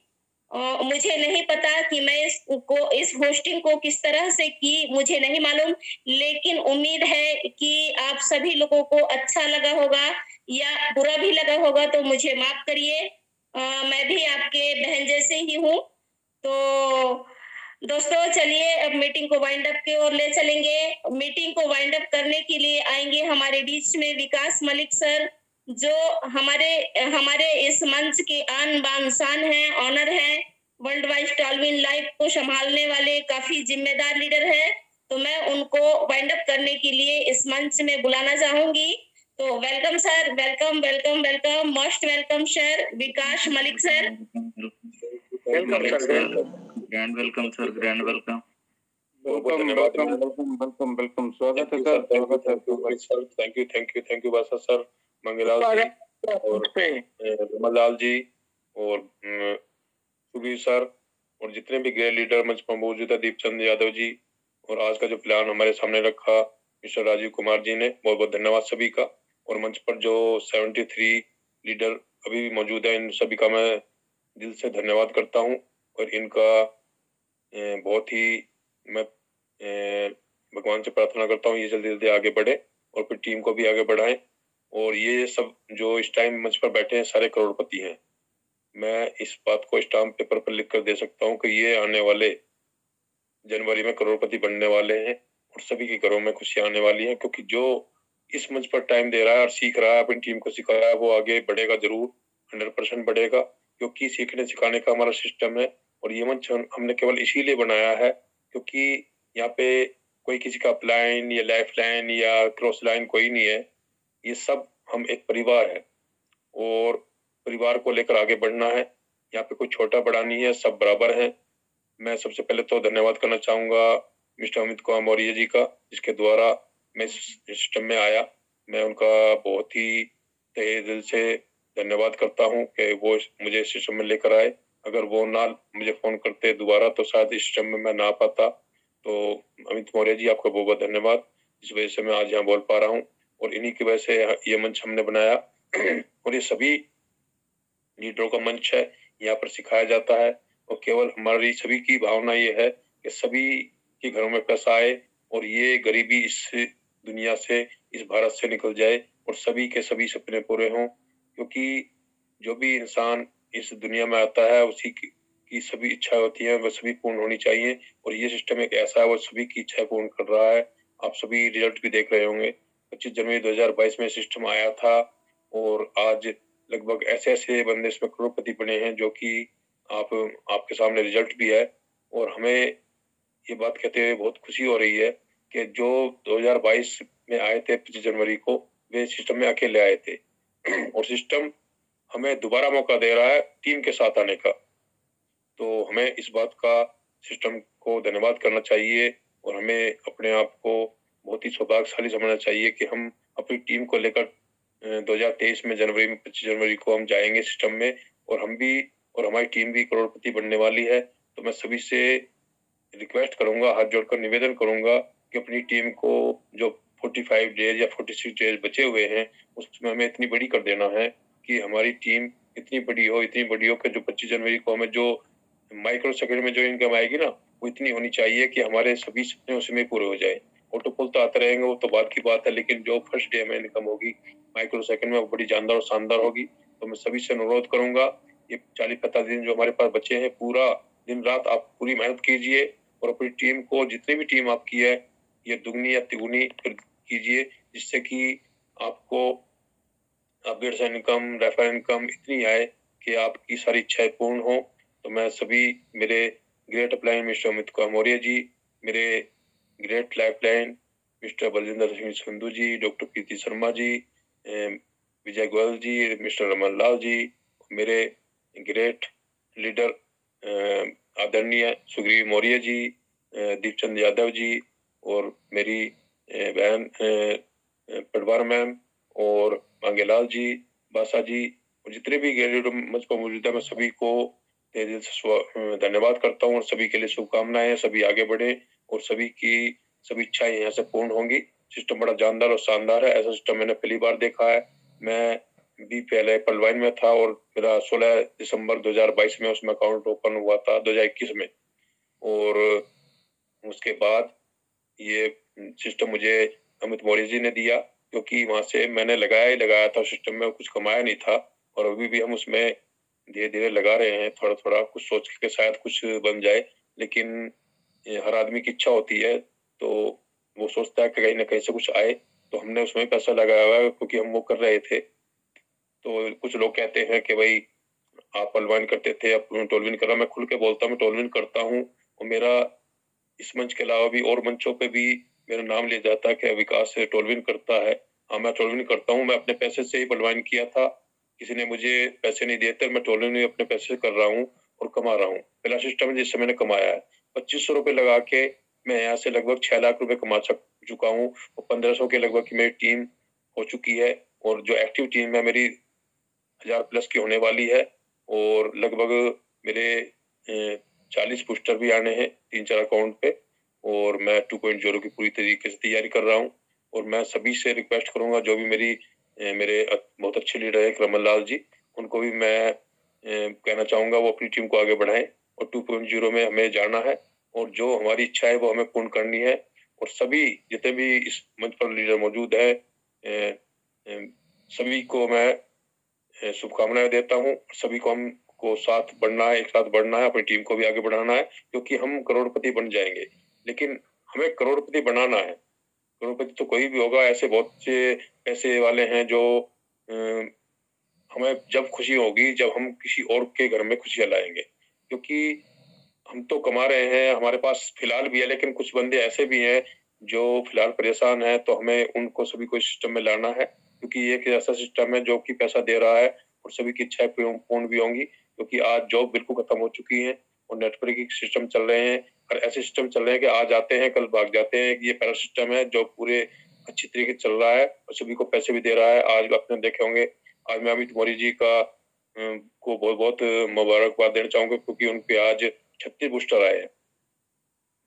मुझे नहीं पता कि मैं इस होस्टिंग को किस तरह से की, मुझे नहीं मालूम, लेकिन उम्मीद है कि आप सभी लोगों को अच्छा लगा होगा या बुरा भी लगा होगा तो मुझे माफ करिए। मैं भी आपके बहन जैसे ही हूँ। तो दोस्तों चलिए अब मीटिंग को वाइंड अप की ओर ले चलेंगे। मीटिंग को वाइंड अप करने के लिए आएंगे हमारे बीच में विकास मलिक सर जो हमारे इस मंच के आन बान शान हैं, ऑनर हैं, वर्ल्ड वाइड टॉलविन लाइफ को संभालने वाले काफी जिम्मेदार लीडर हैं। तो मैं उनको वाइंड अप करने के लिए इस मंच में बुलाना चाहूंगी। तो welcome sir, welcome welcome welcome, most welcome sir Vikas Malik sir. Welcome sir, grand welcome, welcome welcome, स्वागत है sir. Thank you thank you thank you Badshah sir, Mangilal ji और रमन लाल जी और सुग्रीव सर और जितने भी ग्रेट लीडर मंच पर मौजूद है, दीपचंद यादव जी, और आज का जो प्लान हमारे सामने रखा मिस्टर राजीव कुमार जी ने, बहुत बहुत धन्यवाद सभी का। और मंच पर जो 73 लीडर अभी भी मौजूद है इन सभी का मैं दिल से धन्यवाद करता हूं। और इनका बहुत ही मैं भगवान से प्रार्थना करता हूँ ये जल्दी जल्दी आगे बढ़े और फिर टीम को भी आगे बढ़ाएं। और ये सब जो इस टाइम मंच पर बैठे हैं सारे करोड़पति हैं। मैं इस बात को स्टाम्प पेपर पर लिख कर दे सकता हूँ कि ये आने वाले जनवरी में करोड़पति बनने वाले हैं और सभी के घरों में खुशियाँ आने वाली हैं, क्योंकि जो इस मंच पर टाइम दे रहा है और सीख रहा है, अपनी टीम को सिखा रहा है, वो आगे बढ़ेगा जरूर, 100% बढ़ेगा, क्योंकि सीखने सिखाने का हमारा सिस्टम है। और ये मंच हमने केवल इसीलिए बनाया है क्योंकि यहाँ पे कोई किसी का अपलाइन या लाइफ लाइन या क्रॉस लाइन कोई नहीं है। ये सब हम एक परिवार है और परिवार को लेकर आगे बढ़ना है। यहाँ पे कोई छोटा बड़ा नहीं है, सब बराबर हैं। मैं सबसे पहले तो धन्यवाद करना चाहूँगा मिस्टर अमित कुमार मौर्य जी का, जिसके द्वारा मैं इस सिस्टम में आया। मैं उनका बहुत ही तहे दिल से धन्यवाद करता हूँ कि वो मुझे इस सिस्टम में लेकर आए। अगर वो ना मुझे फ़ोन करते दोबारा तो शायद इस सिस्टम में मैं ना पाता। तो अमित मौर्य जी आपका बहुत बहुत धन्यवाद, इस वजह से मैं आज यहाँ बोल पा रहा हूँ और इन्हीं की वजह से ये मंच हमने बनाया। और ये सभी लीडरों का मंच है, यहाँ पर सिखाया जाता है। और केवल हमारी सभी की भावना ये है कि सभी के घरों में पैसा आए और ये गरीबी इस दुनिया से, इस भारत से निकल जाए और सभी के सभी सपने पूरे हों, क्योंकि जो भी इंसान इस दुनिया में आता है उसी की सभी इच्छा होती है, वह सभी पूर्ण होनी चाहिए। और ये सिस्टम एक ऐसा है वो सभी की इच्छा पूर्ण कर रहा है। आप सभी रिजल्ट भी देख रहे होंगे 25 जनवरी 2022 में सिस्टम आया था और आज लगभग ऐसे बंदे इसमें करोड़पति बने हैं जो कि आपके सामने रिजल्ट भी है। और हमें ये बात कहते हुए बहुत खुशी हो रही है कि जो 2022 में आए थे 25 जनवरी को, वे सिस्टम में अकेले आए थे और सिस्टम हमें दोबारा मौका दे रहा है टीम के साथ आने का। तो हमें इस बात का सिस्टम को धन्यवाद करना चाहिए और हमें अपने आप को बहुत ही सौभाग्यशाली समझना चाहिए कि हम अपनी टीम को लेकर 2023 में 25 जनवरी को हम जाएंगे सिस्टम में और हम भी और हमारी टीम भी करोड़पति बनने वाली है। तो मैं सभी से रिक्वेस्ट करूंगा, हाथ जोड़कर निवेदन करूंगा कि अपनी टीम को जो 45 डेज या 46 डेज बचे हुए हैं उसमें हमें इतनी बड़ी कर देना है कि हमारी टीम इतनी बड़ी हो कि जो 25 जनवरी को हमें जो माइक्रोसेकंड में जो इनकम आएगी ना, वो इतनी होनी चाहिए कि हमारे सभी सपने उसमें पूरे हो जाए। ऑटो पुल तो आते रहेंगे, वो तो बात की बात है, लेकिन जो फर्स्ट डे में इनकम होगी माइक्रोसेकंड में, वो बड़ी जानदार और शानदार होगी। तो मैं सभी से अनुरोध करूंगा, ये 40-50 दिन जो हमारे पास बचे हैं, पूरा दिन रात आप पूरी मेहनत कीजिए और अपनी टीम को, जितनी भी टीम आपकी है, ये दुगनी या तिगुनी कीजिए, जिससे कि आपको अपडेट से इनकम, रेफर इनकम इतनी आए कि आपकी सारी इच्छाएं पूर्ण हो। तो मैं सभी, मेरे great upline mister Amit Kumar Maurya ji, मेरे great lifeline mister Baljinder Singh Sindhu ji, doctor Preeti Sharma ji, Vijay Goyal ji, mister Raman Lal ji, मेरे ग्रेट लीडर आदरणीय सुग्रीव मौर्य जी, दीपचंद यादव जी और मेरी बहन पटवार मैम और मांगेलाल जी, बासा जी और जितने भी ग्रेजुएट मंच पर मौजूद है, मैं सभी को तहे दिल से धन्यवाद करता हूँ और सभी के लिए शुभकामनाएं। सभी आगे बढ़े और सभी की सभी इच्छाएं यहाँ से पूर्ण होंगी। सिस्टम बड़ा जानदार और शानदार है, ऐसा सिस्टम मैंने पहली बार देखा है। मैं भी पहले पलवाइन में था और मेरा 16 दिसंबर 2022 में उसमें अकाउंट ओपन हुआ था 2021 में, और उसके बाद ये सिस्टम मुझे अमित मौर्य जी ने दिया, क्योंकि वहां से मैंने लगाया था सिस्टम में, कुछ कमाया नहीं था। और अभी भी हम उसमें धीरे धीरे लगा रहे हैं, थोड़ा थोड़ा, कुछ सोच के शायद कुछ बन जाए, लेकिन हर आदमी की इच्छा होती है, तो वो सोचता है कि कहीं ना कहीं से कुछ आए। तो हमने उसमें पैसा लगाया हुआ है क्योंकि हम वो कर रहे थे। तो कुछ लोग कहते हैं कि भाई आप पलवान करते थे, आप टॉलविन कर रहा। मैं खुल के बोलता हूँ, मैं टॉलविन करता हूँ और मेरा इस मंच के अलावा भी और मंचों पे भी मेरा नाम लिया जाता है कि विकास टॉलविन करता है। हाँ, मैं टॉलविन करता हूँ, मैं अपने पैसे से ही पलवान किया था, किसी ने मुझे पैसे नहीं देते, मैं टॉलविन भी अपने पैसे से कर रहा हूँ और कमा रहा हूँ। पहला सिस्टम जिससे मैंने कमाया है 2500 रुपये लगा के, मैं यहाँ से लगभग 6 लाख रुपए कमा चुका हूँ और 1500 के लगभग की मेरी टीम हो चुकी है और जो एक्टिव टीम है मेरी 1000+ की होने वाली है और लगभग मेरे 40 पोस्टर भी आने हैं 3-4 अकाउंट पे और मैं 2.0 की पूरी तरीके से तैयारी कर रहा हूँ। और मैं सभी से रिक्वेस्ट करूँगा, जो भी मेरे बहुत अच्छे लीडर है रमन लाल जी, उनको भी मैं कहना चाहूँगा वो अपनी टीम को आगे बढ़ाएं और 2.0 में हमें जाना है और जो हमारी इच्छा है वो हमें पूर्ण करनी है। और सभी जितने भी इस मंच पर लीडर मौजूद हैं, सभी को मैं शुभकामनाएं देता हूं। सभी को हमको साथ बढ़ना है, एक साथ बढ़ना है, अपनी टीम को भी आगे बढ़ाना है, क्योंकि हम करोड़पति बन जाएंगे, लेकिन हमें करोड़पति बनाना है। करोड़पति तो कोई भी होगा, ऐसे बहुत से पैसे वाले हैं जो हमें जब खुशी होगी जब हम किसी और के घर में खुशियां लाएंगे, क्योंकि हम तो कमा रहे हैं, हमारे पास फिलहाल भी है, लेकिन कुछ बंदे ऐसे भी हैं जो फिलहाल परेशान हैं। तो हमें उनको सभी को सिस्टम में लाना है, क्योंकि ये एक ऐसा सिस्टम है जो कि पैसा दे रहा है और सभी की इच्छाएं पूर्ण भी होंगी, क्योंकि आज जॉब बिल्कुल खत्म हो चुकी है और नेटवर्किंग सिस्टम चल रहे हैं और ऐसे सिस्टम चल रहे हैं कि आज आते हैं कल भाग जाते हैं। ये पहला सिस्टम है जो पूरे अच्छी तरीके से चल रहा है और सभी को पैसे भी दे रहा है। आज आपने देखे होंगे, आज मैं अमित मौर्य जी को बहुत बहुत मुबारकबाद देना चाहूंगा, क्योंकि उनके आज 36 बूस्टर आए हैं।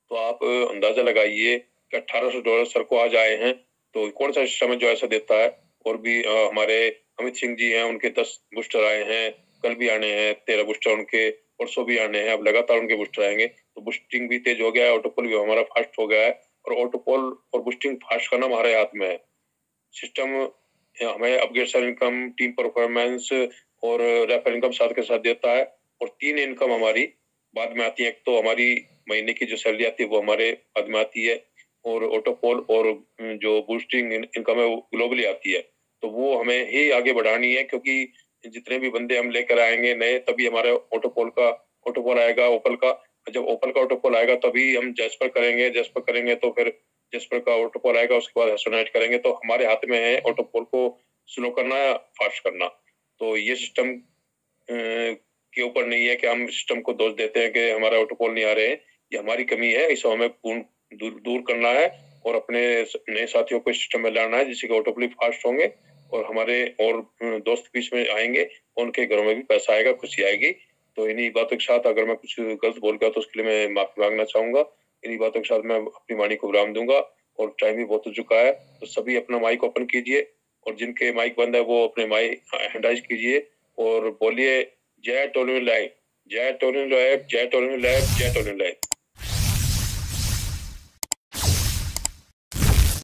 तो आप अंदाजा लगाइए कि $1800 सर को आज आए हैं, तो कौन सा सिस्टम है जो ऐसा देता है। और भी हमारे अमित सिंह जी हैं, उनके 10 बूस्टर आए हैं, कल भी आने हैं 13 बूस्टर, उनके परसों भी आने हैं, अब लगातार उनके बूस्टर आएंगे। तो बूस्टिंग भी तेज हो गया है, ऑटोपोल भी हमारा फास्ट हो गया है और ऑटोपोल और बूस्टिंग फास्ट करना हमारे हाथ में है। सिस्टम हमें अपग्रेडेशन इनकम, टीम परफॉर्मेंस और रेफर इनकम साथ के साथ देता है और 3 इनकम हमारी बाद में आती है। एक तो हमारी महीने की जो सैलरी आती है वो हमारे बाद में आती है और ऑटो पोल और जो बूस्टिंग इनकम है ग्लोबली आती है, तो वो हमें ही आगे बढ़ानी है, क्योंकि जितने भी बंदे हम लेकर आएंगे नए तभी हमारे ऑटो पोल आएगा, ओपल का। जब ओपल का ऑटो पोल आएगा तभी हम जैस्पर करेंगे तो फिर जैस्पर का ऑटो पोल आएगा, उसके बाद एस्ट्रोनाइट करेंगे। तो हमारे हाथ में है ऑटो पोल को स्लो करना या फास्ट करना। तो ये सिस्टम के ऊपर नहीं है कि हम सिस्टम को दोष देते हैं कि हमारा ऑटो पोल नहीं आ रहे हैं, ये हमारी कमी है, इसे हमें पूर्ण दूर करना है और अपने नए साथियों को सिस्टम में लाना है जिससे कि ऑटो पोल फास्ट होंगे और हमारे और दोस्त बीच में आएंगे, उनके घरों में भी पैसा आएगा, खुशी आएगी। तो इन्हीं बातों के साथ अगर मैं कुछ गलत बोल गया तो उसके लिए मैं माफी मांगना चाहूंगा। इन्हीं बातों के साथ मैं अपनी वाणी को विराम दूंगा और टाइम भी बहुत हो चुका है, तो सभी अपना माइक ओपन कीजिए और जिनके माइक बंद है वो अपने माइक हैंडाइज कीजिए और बोलिए जय टॉलविन लाइफ, जय टॉलविन लाइफ, जय टॉलविन लाइफ, जय टॉलविन लाइफ।